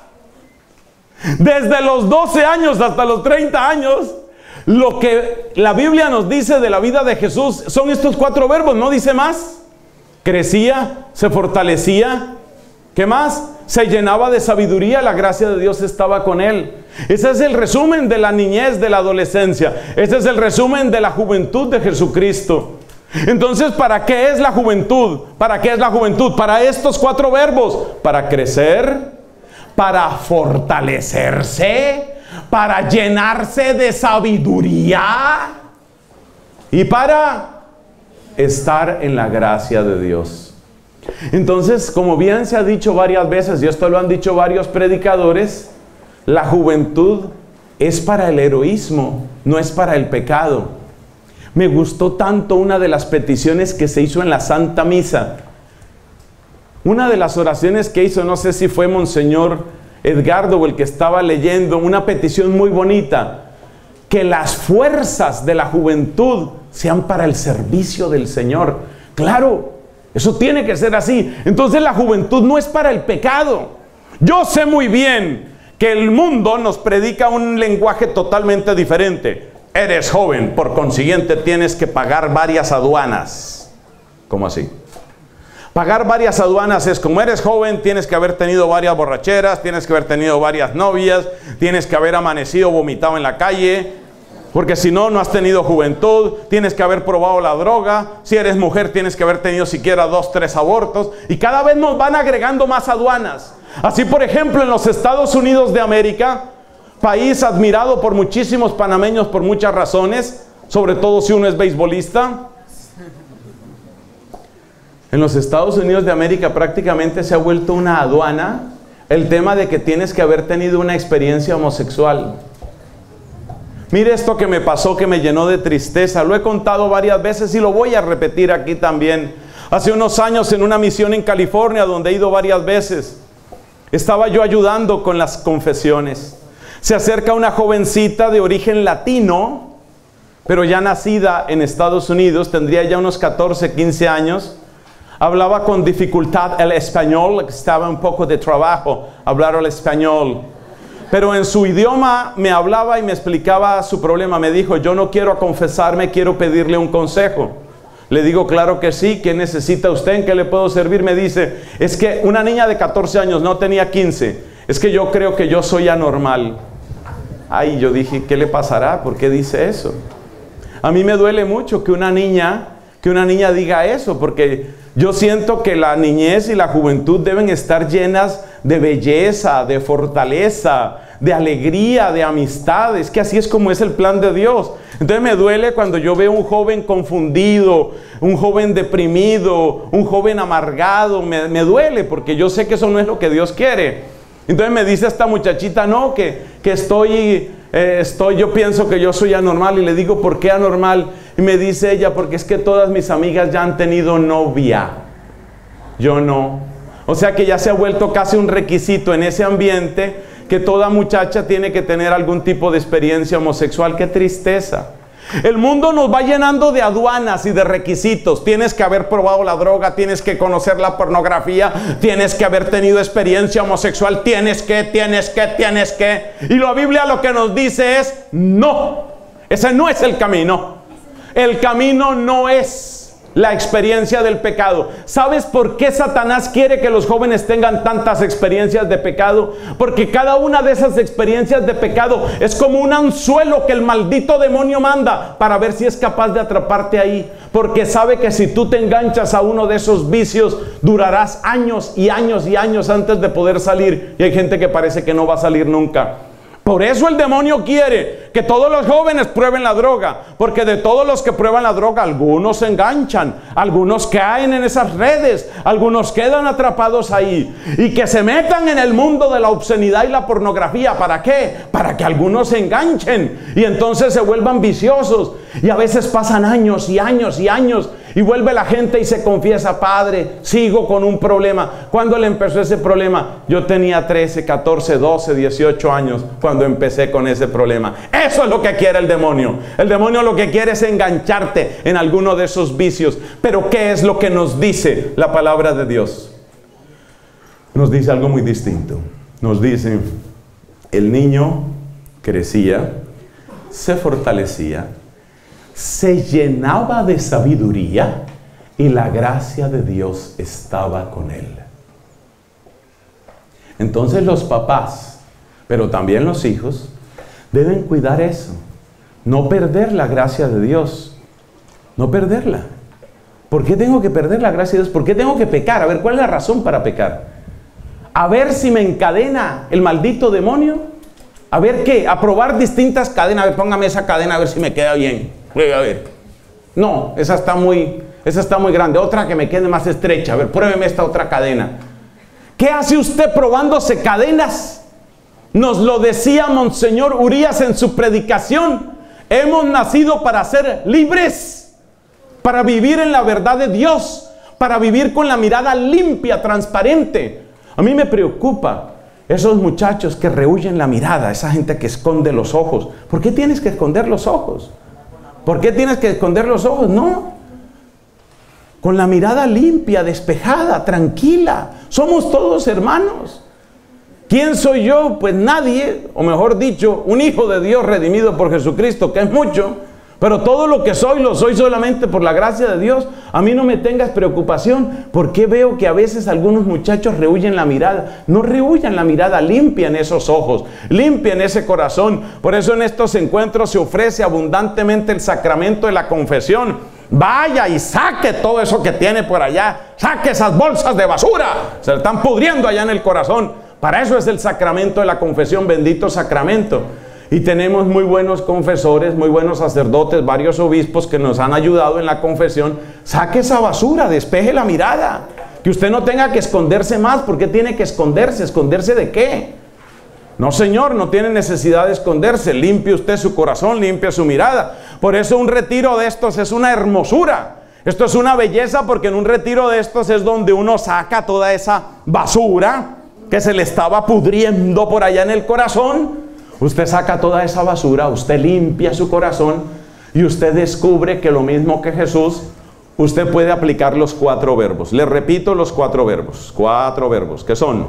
Desde los 12 años hasta los 30 años, lo que la Biblia nos dice de la vida de Jesús son estos cuatro verbos, no dice más. Crecía, se fortalecía, ¿qué más? Se llenaba de sabiduría, la gracia de Dios estaba con él. Ese es el resumen de la niñez, de la adolescencia. Ese es el resumen de la juventud de Jesucristo. Entonces, ¿para qué es la juventud? ¿Para qué es la juventud? Para estos cuatro verbos: para crecer, para fortalecerse, para llenarse de sabiduría y para estar en la gracia de Dios. Entonces, como bien se ha dicho varias veces, y esto lo han dicho varios predicadores, la juventud es para el heroísmo, no es para el pecado. Me gustó tanto una de las peticiones que se hizo en la Santa Misa. Una de las oraciones que hizo, no sé si fue Monseñor Edgardo o el que estaba leyendo, una petición muy bonita: que las fuerzas de la juventud sean para el servicio del Señor. Claro, eso tiene que ser así. Entonces la juventud no es para el pecado. Yo sé muy bien que el mundo nos predica un lenguaje totalmente diferente. Eres joven, por consiguiente tienes que pagar varias aduanas. ¿Cómo así? Pagar varias aduanas es como eres joven, tienes que haber tenido varias borracheras, tienes que haber tenido varias novias, tienes que haber amanecido vomitado en la calle, porque si no, no has tenido juventud, tienes que haber probado la droga, si eres mujer tienes que haber tenido siquiera 2, 3 abortos, y cada vez nos van agregando más aduanas. Así, por ejemplo, en los Estados Unidos de América, país admirado por muchísimos panameños por muchas razones, sobre todo si uno es beisbolista. En los Estados Unidos de América prácticamente se ha vuelto una aduana el tema de que tienes que haber tenido una experiencia homosexual. Mire esto que me pasó, que me llenó de tristeza. Lo he contado varias veces y lo voy a repetir aquí también. Hace unos años, en una misión en California, donde he ido varias veces, estaba yo ayudando con las confesiones. Se acerca una jovencita de origen latino, pero ya nacida en Estados Unidos, tendría ya unos 14, 15 años. Hablaba con dificultad el español, estaba un poco de trabajo hablar el español. Pero en su idioma me hablaba y me explicaba su problema. Me dijo: yo no quiero confesarme, quiero pedirle un consejo. Le digo: claro que sí, ¿qué necesita usted? ¿En qué le puedo servir? Me dice: es que una niña de 14 años, no tenía 15, es que yo creo que yo soy anormal. Ay, yo dije: ¿qué le pasará? ¿Por qué dice eso? A mí me duele mucho que una niña diga eso, porque yo siento que la niñez y la juventud deben estar llenas de belleza, de fortaleza, de alegría, de amistad. Es que así es como es el plan de Dios. Entonces me duele cuando yo veo un joven confundido, un joven deprimido, un joven amargado. Me duele, porque yo sé que eso no es lo que Dios quiere. Entonces me dice esta muchachita: no, que yo pienso que yo soy anormal. Y le digo: ¿por qué anormal? Y me dice ella: porque es que todas mis amigas ya han tenido novia, yo no. O sea que ya se ha vuelto casi un requisito en ese ambiente que toda muchacha tiene que tener algún tipo de experiencia homosexual. ¡Qué tristeza! El mundo nos va llenando de aduanas y de requisitos. Tienes que haber probado la droga, tienes que conocer la pornografía, tienes que haber tenido experiencia homosexual, tienes que. Y la Biblia lo que nos dice es: no, ese no es el camino. El camino no es la experiencia del pecado. ¿Sabes por qué Satanás quiere que los jóvenes tengan tantas experiencias de pecado? Porque cada una de esas experiencias de pecado es como un anzuelo que el maldito demonio manda para ver si es capaz de atraparte ahí. Porque sabe que si tú te enganchas a uno de esos vicios, durarás años y años y años antes de poder salir. Y hay gente que parece que no va a salir nunca. Por eso el demonio quiere que todos los jóvenes prueben la droga, porque de todos los que prueban la droga, algunos se enganchan, algunos caen en esas redes, algunos quedan atrapados ahí, y que se metan en el mundo de la obscenidad y la pornografía. ¿Para qué? Para que algunos se enganchen y entonces se vuelvan viciosos. Y a veces pasan años y años y años, y vuelve la gente y se confiesa: padre, sigo con un problema. ¿Cuándo le empezó ese problema? Yo tenía 13, 14, 12, 18 años cuando empecé con ese problema. Eso es lo que quiere el demonio. El demonio lo que quiere es engancharte en alguno de esos vicios. Pero ¿qué es lo que nos dice la palabra de Dios? Nos dice algo muy distinto. Nos dice: el niño crecía, se fortalecía, se llenaba de sabiduría, y la gracia de Dios estaba con él. Entonces los papás, pero también los hijos, deben cuidar eso, no perder la gracia de Dios, no perderla. ¿Por qué tengo que perder la gracia de Dios? ¿Por qué tengo que pecar? A ver, ¿cuál es la razón para pecar? A ver si me encadena el maldito demonio. A ver qué, a probar distintas cadenas. A ver, póngame esa cadena a ver si me queda bien. A ver, no, esa está muy grande. Otra que me quede más estrecha. A ver, pruébeme esta otra cadena. ¿Qué hace usted probándose cadenas? Nos lo decía Monseñor Urías en su predicación, Hemos nacido para ser libres, para vivir en la verdad de Dios, para vivir con la mirada limpia, transparente. A mí me preocupa esos muchachos que rehuyen la mirada, esa gente que esconde los ojos. ¿Por qué tienes que esconder los ojos? ¿Por qué tienes que esconder los ojos? No. Con la mirada limpia, despejada, tranquila. Somos todos hermanos. ¿Quién soy yo? Pues nadie, o mejor dicho, un hijo de Dios redimido por Jesucristo, que es mucho, pero todo lo que soy, lo soy solamente por la gracia de Dios. A mí no me tengas preocupación, porque veo que a veces algunos muchachos rehuyen la mirada. No rehuyan la mirada, limpian esos ojos, limpian ese corazón. Por eso en estos encuentros se ofrece abundantemente el sacramento de la confesión. Vaya y saque todo eso que tiene por allá. Saque esas bolsas de basura. Se le están pudriendo allá en el corazón. Para eso es el sacramento de la confesión, bendito sacramento. Y tenemos muy buenos confesores, muy buenos sacerdotes, varios obispos que nos han ayudado en la confesión. Saque esa basura, despeje la mirada. Que usted no tenga que esconderse más. ¿Por qué tiene que esconderse? ¿Esconderse de qué? No, señor, no tiene necesidad de esconderse. Limpie usted su corazón, limpie su mirada. Por eso un retiro de estos es una hermosura. Esto es una belleza, porque en un retiro de estos es donde uno saca toda esa basura que se le estaba pudriendo por allá en el corazón. Usted saca toda esa basura, usted limpia su corazón y usted descubre que lo mismo que Jesús, usted puede aplicar los 4 verbos. Les repito los 4 verbos. 4 verbos, ¿qué son?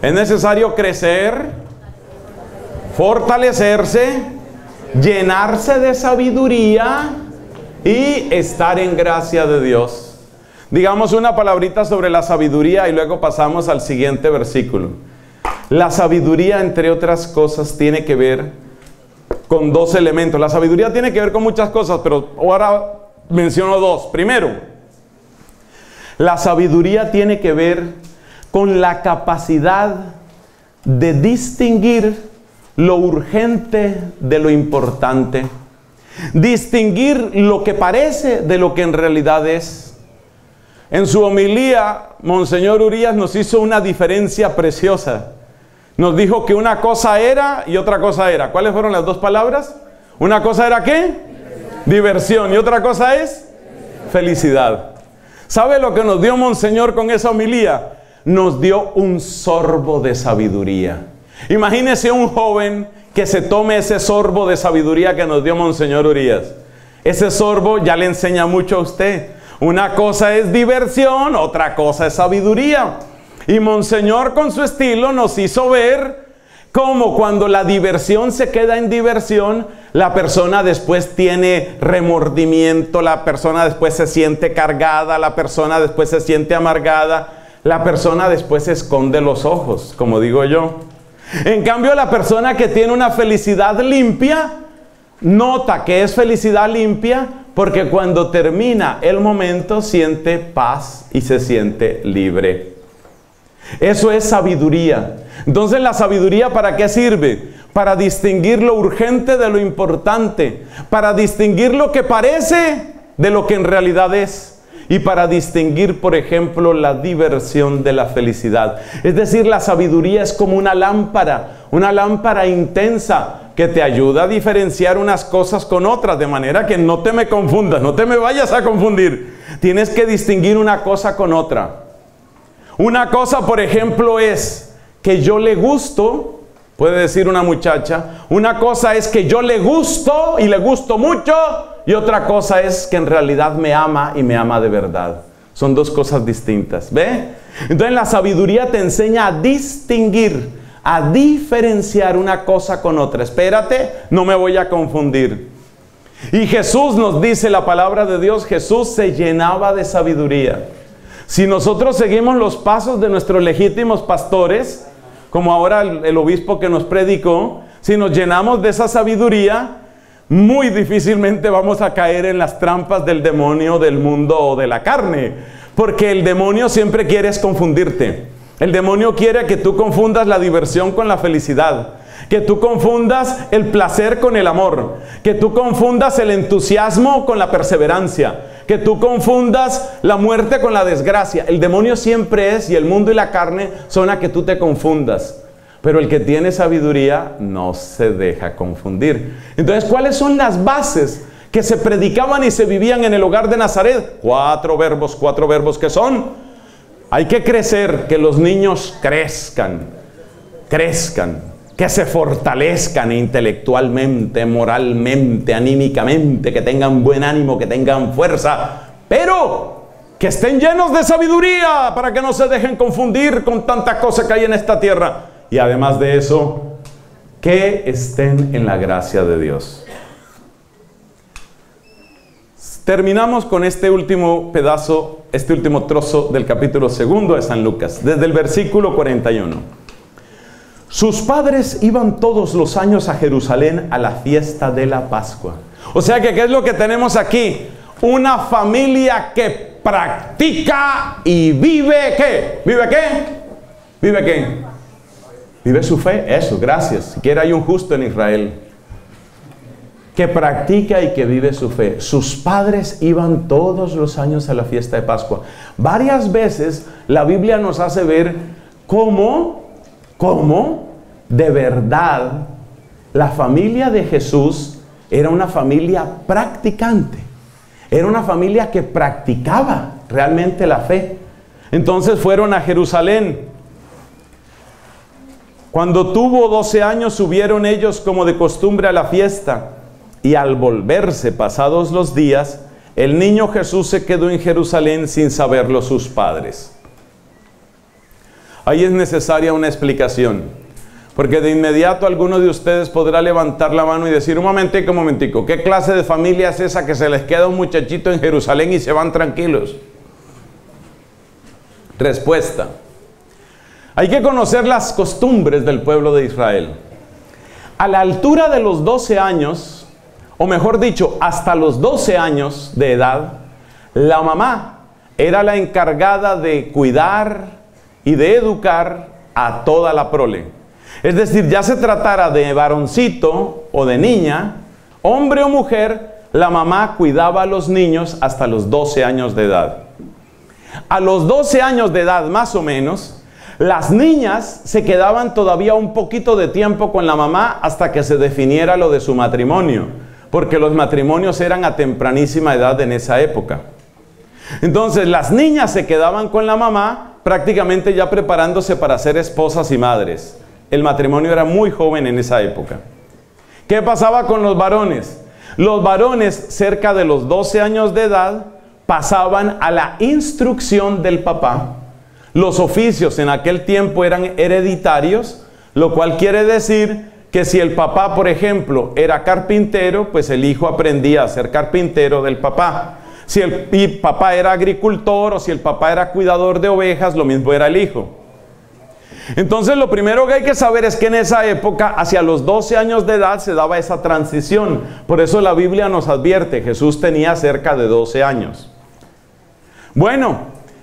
Es necesario crecer, fortalecerse, llenarse de sabiduría y estar en gracia de Dios. Digamos una palabrita sobre la sabiduría y luego pasamos al siguiente versículo. La sabiduría, entre otras cosas, tiene que ver con 2 elementos. La sabiduría tiene que ver con muchas cosas, pero ahora menciono 2. Primero, la sabiduría tiene que ver con la capacidad de distinguir lo urgente de lo importante. Distinguir lo que parece de lo que en realidad es. En su homilía, Monseñor Urías nos hizo una diferencia preciosa. Nos dijo que una cosa era y otra cosa era. ¿Cuáles fueron las 2 palabras? Una cosa era ¿qué? Diversión. Y otra cosa es felicidad. ¿Sabe lo que nos dio Monseñor con esa homilía? Nos dio un sorbo de sabiduría. Imagínese un joven que se tome ese sorbo de sabiduría que nos dio Monseñor Urías. Ese sorbo ya le enseña mucho a usted. Una cosa es diversión, otra cosa es sabiduría. Y Monseñor con su estilo nos hizo ver cómo cuando la diversión se queda en diversión, la persona después tiene remordimiento, la persona después se siente cargada, la persona después se siente amargada. La persona después esconde los ojos, como digo yo. En cambio, la persona que tiene una felicidad limpia, nota que es felicidad limpia, porque cuando termina el momento siente paz y se siente libre. Eso es sabiduría. Entonces, ¿la sabiduría para qué sirve? Para distinguir lo urgente de lo importante, para distinguir lo que parece de lo que en realidad es. Y para distinguir, por ejemplo, la diversión de la felicidad. Es decir, la sabiduría es como una lámpara intensa que te ayuda a diferenciar unas cosas con otras, de manera que no te me confundas, no te me vayas a confundir. Tienes que distinguir una cosa con otra. Una cosa, por ejemplo, es que yo le gusto, puede decir una muchacha, una cosa es que yo le gusto y le gusto mucho. Y otra cosa es que en realidad me ama y me ama de verdad. Son 2 cosas distintas, ¿ve? Entonces la sabiduría te enseña a distinguir, a diferenciar una cosa con otra. Espérate, no me voy a confundir. Y Jesús nos dice la palabra de Dios, Jesús se llenaba de sabiduría. Si nosotros seguimos los pasos de nuestros legítimos pastores, como ahora el obispo que nos predicó, si nos llenamos de esa sabiduría, muy difícilmente vamos a caer en las trampas del demonio, del mundo o de la carne. Porque el demonio siempre quiere es confundirte. El demonio quiere que tú confundas la diversión con la felicidad. Que tú confundas el placer con el amor. Que tú confundas el entusiasmo con la perseverancia. Que tú confundas la muerte con la desgracia. El demonio siempre es, y el mundo y la carne son a que tú te confundas. Pero el que tiene sabiduría no se deja confundir. Entonces, ¿cuáles son las bases que se predicaban y se vivían en el hogar de Nazaret? Cuatro verbos que son: hay que crecer, que los niños crezcan, que se fortalezcan intelectualmente, moralmente, anímicamente, que tengan buen ánimo, que tengan fuerza, pero que estén llenos de sabiduría para que no se dejen confundir con tanta cosa que hay en esta tierra. Y además de eso, que estén en la gracia de Dios. Terminamos con este último pedazo, este último trozo del capítulo segundo de San Lucas, desde el versículo 41. Sus padres iban todos los años a Jerusalén a la fiesta de la Pascua. O sea que, ¿qué es lo que tenemos aquí? Una familia que practica y vive, ¿qué? ¿Vive qué? ¿Vive qué? ¿Vive su fe? Eso, gracias. Siquiera hay un justo en Israel. Que practica y que vive su fe. Sus padres iban todos los años a la fiesta de Pascua. Varias veces la Biblia nos hace ver cómo de verdad la familia de Jesús era una familia practicante. Era una familia que practicaba realmente la fe. Entonces fueron a Jerusalén. Cuando tuvo 12 años, subieron ellos como de costumbre a la fiesta. Y al volverse pasados los días, el niño Jesús se quedó en Jerusalén sin saberlo sus padres. Ahí es necesaria una explicación. Porque de inmediato alguno de ustedes podrá levantar la mano y decir: un momentico, ¿qué clase de familia es esa que se les queda un muchachito en Jerusalén y se van tranquilos? Respuesta: hay que conocer las costumbres del pueblo de Israel. A la altura de los 12 años, o mejor dicho, hasta los 12 años de edad, la mamá era la encargada de cuidar y de educar a toda la prole. Es decir, ya se tratara de varoncito o de niña, hombre o mujer, la mamá cuidaba a los niños hasta los 12 años de edad. A los 12 años de edad, más o menos, las niñas se quedaban todavía un poquito de tiempo con la mamá hasta que se definiera lo de su matrimonio, porque los matrimonios eran a tempranísima edad en esa época. Entonces las niñas se quedaban con la mamá prácticamente ya preparándose para ser esposas y madres. El matrimonio era muy joven en esa época. ¿Qué pasaba con los varones? Los varones cerca de los 12 años de edad pasaban a la instrucción del papá. Los oficios en aquel tiempo eran hereditarios, lo cual quiere decir que si el papá, por ejemplo, era carpintero, pues el hijo aprendía a ser carpintero del papá. Si el papá era agricultor o si el papá era cuidador de ovejas, lo mismo era el hijo. Entonces, lo primero que hay que saber es que en esa época, hacia los 12 años de edad, se daba esa transición. Por eso la Biblia nos advierte, Jesús tenía cerca de 12 años. Bueno,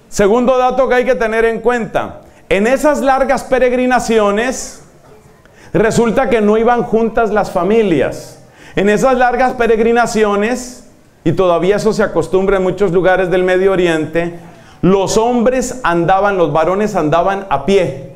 segundo dato que hay que tener en cuenta: en esas largas peregrinaciones resulta que no iban juntas las familias. En esas largas peregrinaciones, y todavía eso se acostumbra en muchos lugares del Medio Oriente, los hombres andaban, los varones andaban a pie.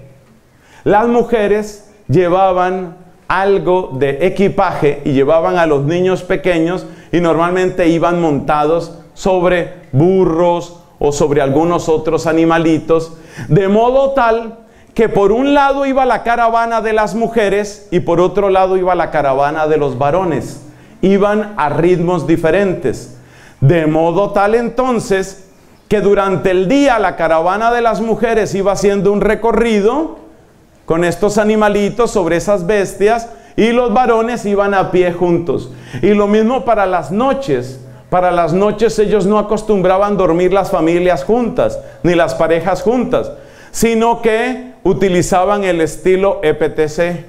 Las mujeres llevaban algo de equipaje y llevaban a los niños pequeños, y normalmente iban montados sobre burros o sobre algunos otros animalitos, de modo tal que por un lado iba la caravana de las mujeres y por otro lado iba la caravana de los varones. Iban a ritmos diferentes, de modo tal entonces que durante el día la caravana de las mujeres iba haciendo un recorrido con estos animalitos sobre esas bestias, y los varones iban a pie juntos. Y lo mismo para las noches. Para las noches ellos no acostumbraban dormir las familias juntas, ni las parejas juntas, sino que utilizaban el estilo EPTC.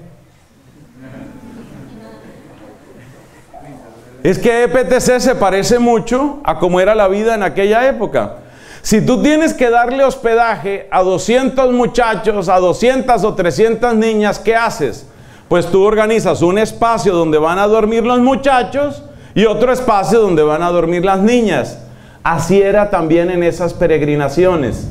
Es que EPTC se parece mucho a cómo era la vida en aquella época. Si tú tienes que darle hospedaje a 200 muchachos, a 200 o 300 niñas, ¿qué haces? Pues tú organizas un espacio donde van a dormir los muchachos y otro espacio donde van a dormir las niñas. Así era también en esas peregrinaciones.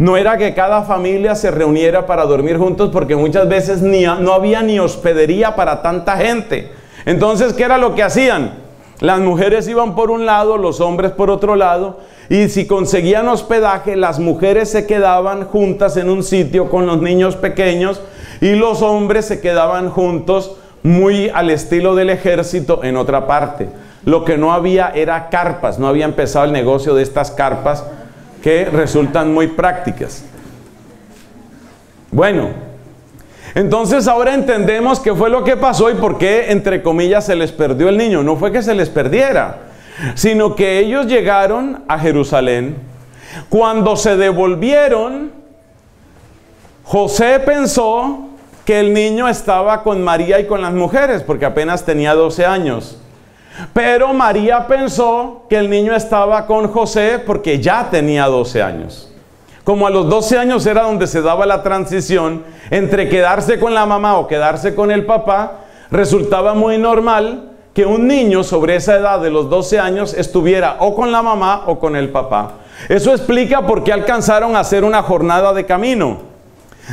No era que cada familia se reuniera para dormir juntos, porque muchas veces no había ni hospedería para tanta gente. Entonces, ¿qué era lo que hacían? Las mujeres iban por un lado, los hombres por otro lado, y si conseguían hospedaje, las mujeres se quedaban juntas en un sitio con los niños pequeños, y los hombres se quedaban juntos, muy al estilo del ejército, en otra parte. Lo que no había era carpas, no había empezado el negocio de estas carpas que resultan muy prácticas. Bueno, entonces ahora entendemos qué fue lo que pasó y por qué, entre comillas, se les perdió el niño. No fue que se les perdiera, sino que ellos llegaron a Jerusalén. Cuando se devolvieron, José pensó que el niño estaba con María y con las mujeres, porque apenas tenía 12 años. Pero María pensó que el niño estaba con José porque ya tenía 12 años. Como a los 12 años era donde se daba la transición entre quedarse con la mamá o quedarse con el papá, resultaba muy normal que un niño sobre esa edad de los 12 años estuviera o con la mamá o con el papá. Eso explica por qué alcanzaron a hacer una jornada de camino.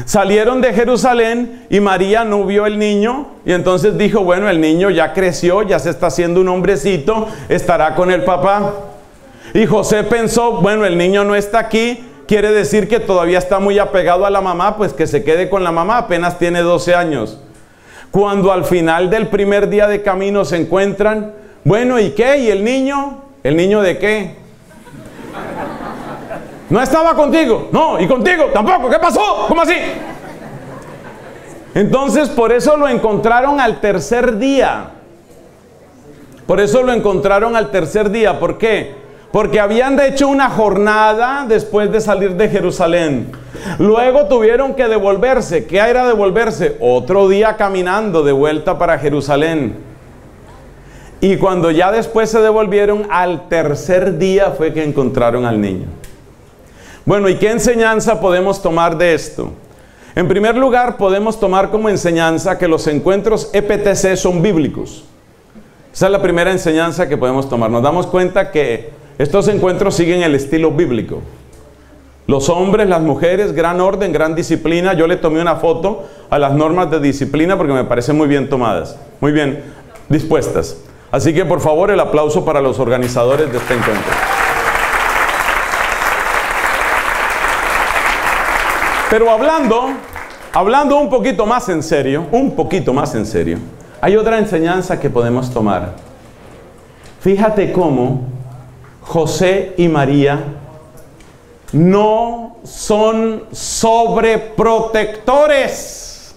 Salieron de Jerusalén y María no vio el niño, y entonces dijo, bueno, el niño ya creció, ya se está haciendo un hombrecito, estará con el papá. Y José pensó, bueno, el niño no está aquí, quiere decir que todavía está muy apegado a la mamá, pues que se quede con la mamá, apenas tiene 12 años. Cuando al final del primer día de camino se encuentran, bueno, ¿y qué? ¿Y el niño? ¿El niño de qué? ¿No estaba contigo? No, y contigo tampoco. ¿Qué pasó? ¿Cómo así? Entonces, por eso lo encontraron al tercer día. Por eso lo encontraron al tercer día. ¿Por qué? Porque habían hecho una jornada después de salir de Jerusalén. Luego tuvieron que devolverse. ¿Qué era devolverse? Otro día caminando de vuelta para Jerusalén. Y cuando ya después se devolvieron, al tercer día fue que encontraron al niño. Bueno, ¿y qué enseñanza podemos tomar de esto? En primer lugar, podemos tomar como enseñanza que los encuentros EPTC son bíblicos. Esa es la primera enseñanza que podemos tomar. Nos damos cuenta que estos encuentros siguen el estilo bíblico. Los hombres, las mujeres, gran orden, gran disciplina. Yo le tomé una foto a las normas de disciplina porque me parecen muy bien tomadas, muy bien dispuestas. Así que, por favor, el aplauso para los organizadores de este encuentro. Pero hablando un poquito más en serio, hay otra enseñanza que podemos tomar. Fíjate cómo José y María no son sobreprotectores.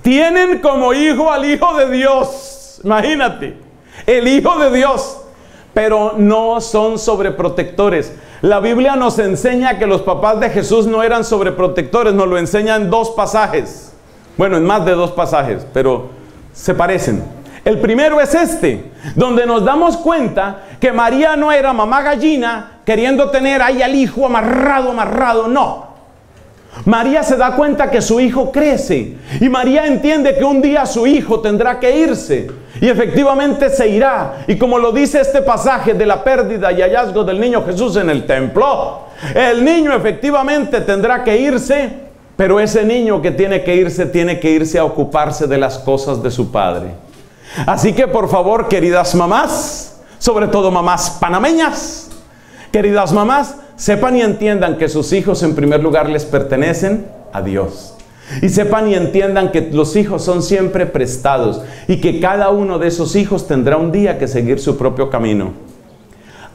Tienen como hijo al Hijo de Dios. Imagínate, el Hijo de Dios. Pero no son sobreprotectores. La Biblia nos enseña que los papás de Jesús no eran sobreprotectores, nos lo enseñan en dos pasajes. Bueno, en más de dos pasajes, pero se parecen. El primero es este, donde nos damos cuenta que María no era mamá gallina queriendo tener ahí al hijo amarrado, no. María se da cuenta que su hijo crece y María entiende que un día su hijo tendrá que irse y efectivamente se irá. Y como lo dice este pasaje de la pérdida y hallazgo del niño Jesús en el templo, el niño efectivamente tendrá que irse, pero ese niño que tiene que irse a ocuparse de las cosas de su padre. Así que, por favor, queridas mamás, sobre todo mamás panameñas, queridas mamás, sepan y entiendan que sus hijos en primer lugar les pertenecen a Dios. Y sepan y entiendan que los hijos son siempre prestados y que cada uno de esos hijos tendrá un día que seguir su propio camino.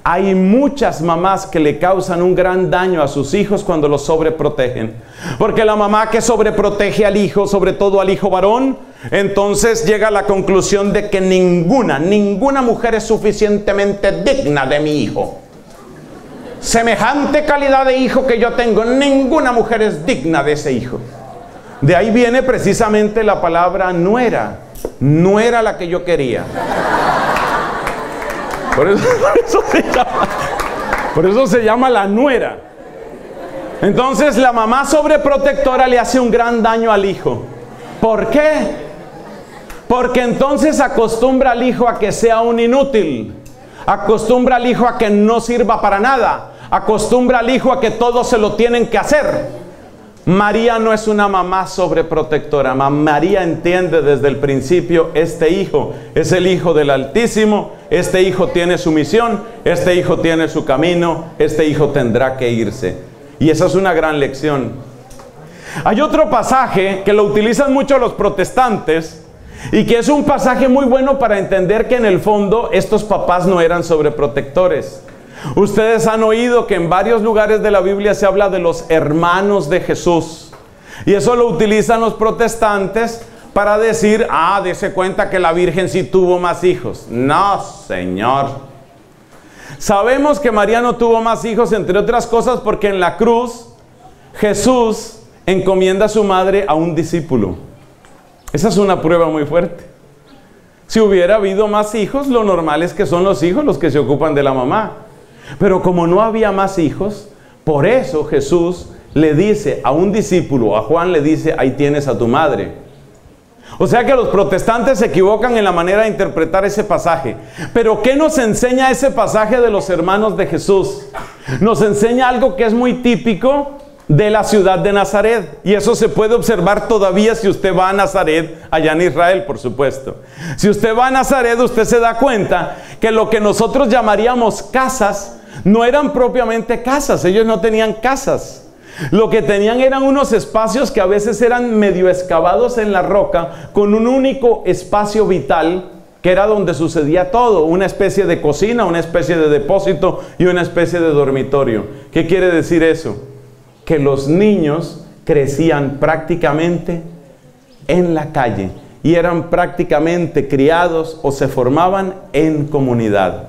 Hay muchas mamás que le causan un gran daño a sus hijos cuando los sobreprotegen. Porque la mamá que sobreprotege al hijo, sobre todo al hijo varón, entonces llega a la conclusión de que ninguna mujer es suficientemente digna de mi hijo. Semejante calidad de hijo que yo tengo, ninguna mujer es digna de ese hijo. De ahí viene precisamente la palabra nuera. No era la que yo quería. Por eso se llama la nuera. Entonces la mamá sobreprotectora le hace un gran daño al hijo. ¿Por qué? Porque entonces acostumbra al hijo a que sea un inútil. Acostumbra al hijo a que no sirva para nada, acostumbra al hijo a que todo se lo tienen que hacer. María no es una mamá sobreprotectora. María entiende desde el principio, este hijo es el hijo del Altísimo, este hijo tiene su misión, este hijo tiene su camino, este hijo tendrá que irse. Y esa es una gran lección. Hay otro pasaje que lo utilizan mucho los protestantes y que es un pasaje muy bueno para entender que en el fondo estos papás no eran sobreprotectores. Ustedes han oído que en varios lugares de la Biblia se habla de los hermanos de Jesús. Y eso lo utilizan los protestantes para decir, ah, dése cuenta que la Virgen sí tuvo más hijos. No, señor. Sabemos que María no tuvo más hijos, entre otras cosas, porque en la cruz Jesús encomienda a su madre a un discípulo. Esa es una prueba muy fuerte. Si hubiera habido más hijos, lo normal es que son los hijos los que se ocupan de la mamá. Pero como no había más hijos, por eso Jesús le dice a un discípulo, a Juan le dice, ahí tienes a tu madre. O sea que los protestantes se equivocan en la manera de interpretar ese pasaje. Pero ¿qué nos enseña ese pasaje de los hermanos de Jesús? Nos enseña algo que es muy típico de la ciudad de Nazaret, y eso se puede observar todavía si usted va a Nazaret, allá en Israel, por supuesto. Si usted va a Nazaret, usted se da cuenta que lo que nosotros llamaríamos casas no eran propiamente casas. Ellos no tenían casas. Lo que tenían eran unos espacios que a veces eran medio excavados en la roca, con un único espacio vital que era donde sucedía todo, una especie de cocina, una especie de depósito y una especie de dormitorio. ¿Qué quiere decir eso? Que los niños crecían prácticamente en la calle y eran prácticamente criados o se formaban en comunidad.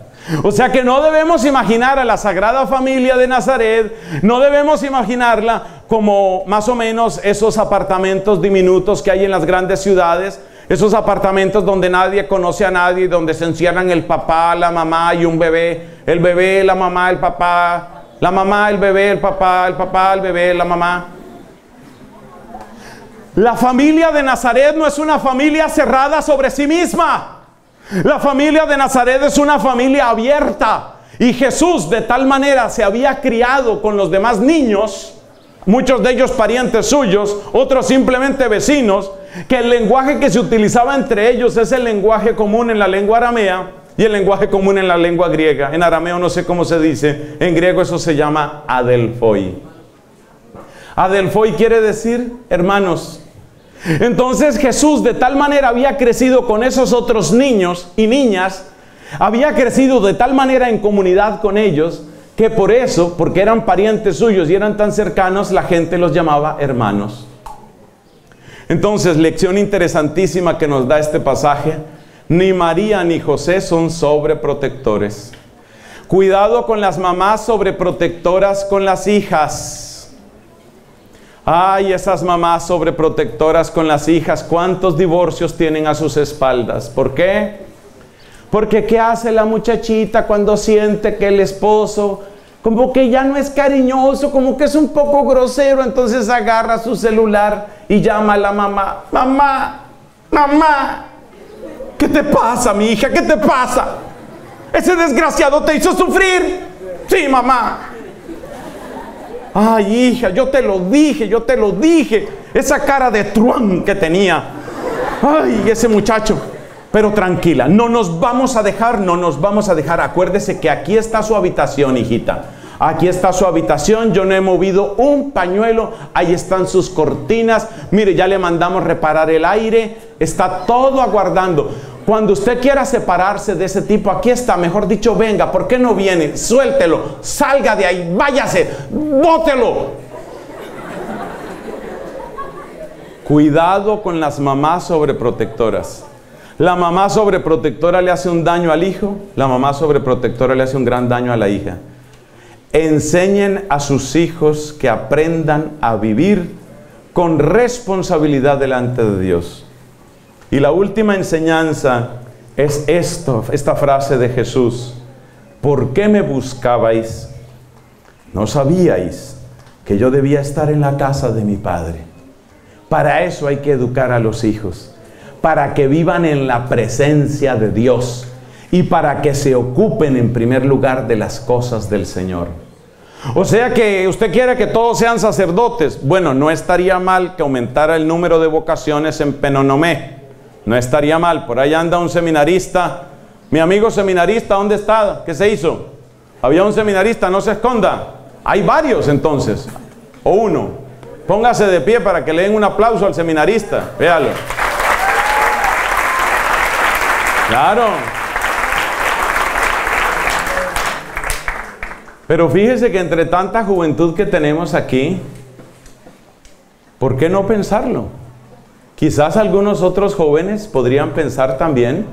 O sea que no debemos imaginar a la Sagrada Familia de Nazaret, no debemos imaginarla como más o menos esos apartamentos diminutos que hay en las grandes ciudades, esos apartamentos donde nadie conoce a nadie, donde se encierran el papá, la mamá y un bebé, la mamá, el papá, la mamá, el bebé, el papá, el bebé, la mamá. La familia de Nazaret no es una familia cerrada sobre sí misma. La familia de Nazaret es una familia abierta, y Jesús de tal manera se había criado con los demás niños, muchos de ellos parientes suyos, otros simplemente vecinos, que el lenguaje que se utilizaba entre ellos es el lenguaje común en la lengua aramea y el lenguaje común en la lengua griega. En arameo no sé cómo se dice, en griego eso se llama adelphoi. Adelphoi quiere decir hermanos. Entonces Jesús de tal manera había crecido con esos otros niños y niñas, había crecido de tal manera en comunidad con ellos, que por eso, porque eran parientes suyos y eran tan cercanos, la gente los llamaba hermanos. Entonces, lección interesantísima que nos da este pasaje: ni María ni José son sobreprotectores. Cuidado con las mamás sobreprotectoras con las hijas. Ay, esas mamás sobreprotectoras con las hijas, ¿cuántos divorcios tienen a sus espaldas? ¿Por qué? Porque ¿qué hace la muchachita cuando siente que el esposo como que ya no es cariñoso, como que es un poco grosero? Entonces agarra su celular y llama a la mamá. Mamá, mamá, ¿qué te pasa, mi hija? ¿Qué te pasa? Ese desgraciado te hizo sufrir. Sí, mamá. Ay, hija, yo te lo dije, yo te lo dije. Esa cara de truán que tenía. Ay, ese muchacho. Pero tranquila, no nos vamos a dejar, no nos vamos a dejar. Acuérdese que aquí está su habitación, hijita. Aquí está su habitación, yo no he movido un pañuelo. Ahí están sus cortinas. Mire, ya le mandamos reparar el aire. Está todo aguardando. Cuando usted quiera separarse de ese tipo, aquí está, mejor dicho, venga, ¿por qué no viene? Suéltelo, salga de ahí, váyase, bótelo. Cuidado con las mamás sobreprotectoras. La mamá sobreprotectora le hace un daño al hijo, la mamá sobreprotectora le hace un gran daño a la hija. Enseñen a sus hijos que aprendan a vivir con responsabilidad delante de Dios. Y la última enseñanza es esta frase de Jesús: ¿por qué me buscabais? ¿No sabíais que yo debía estar en la casa de mi Padre? Para eso hay que educar a los hijos, para que vivan en la presencia de Dios y para que se ocupen en primer lugar de las cosas del Señor. O sea que usted quiere que todos sean sacerdotes. Bueno, no estaría mal que aumentara el número de vocaciones en Penonomé. No estaría mal. Por ahí anda un seminarista. Mi amigo seminarista, ¿dónde está? ¿Qué se hizo? Había un seminarista, no se esconda. Hay varios entonces. O uno. Póngase de pie para que le den un aplauso al seminarista. Véalo. Claro. Pero fíjese que entre tanta juventud que tenemos aquí, ¿por qué no pensarlo? Quizás algunos otros jóvenes podrían pensar también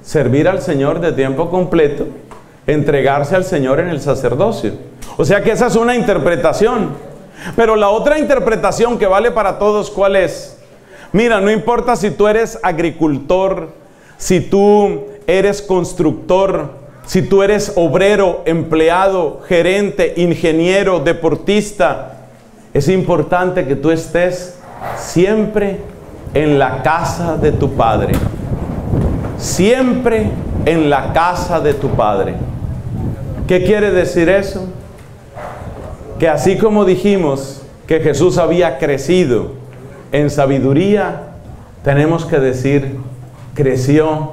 servir al Señor de tiempo completo, entregarse al Señor en el sacerdocio. O sea que esa es una interpretación. Pero la otra interpretación que vale para todos, ¿cuál es? Mira, no importa si tú eres agricultor, si tú eres constructor, si tú eres obrero, empleado, gerente, ingeniero, deportista, es importante que tú estés siempre en la casa de tu Padre. Siempre en la casa de tu Padre. ¿Qué quiere decir eso? Que así como dijimos que Jesús había crecido en sabiduría, tenemos que decir, creció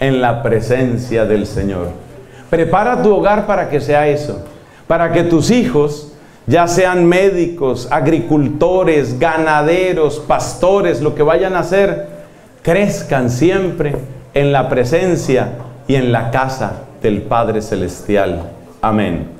en la presencia del Señor. Prepara tu hogar para que sea eso, para que tus hijos, ya sean médicos, agricultores, ganaderos, pastores, lo que vayan a hacer, crezcan siempre en la presencia y en la casa del Padre Celestial. Amén.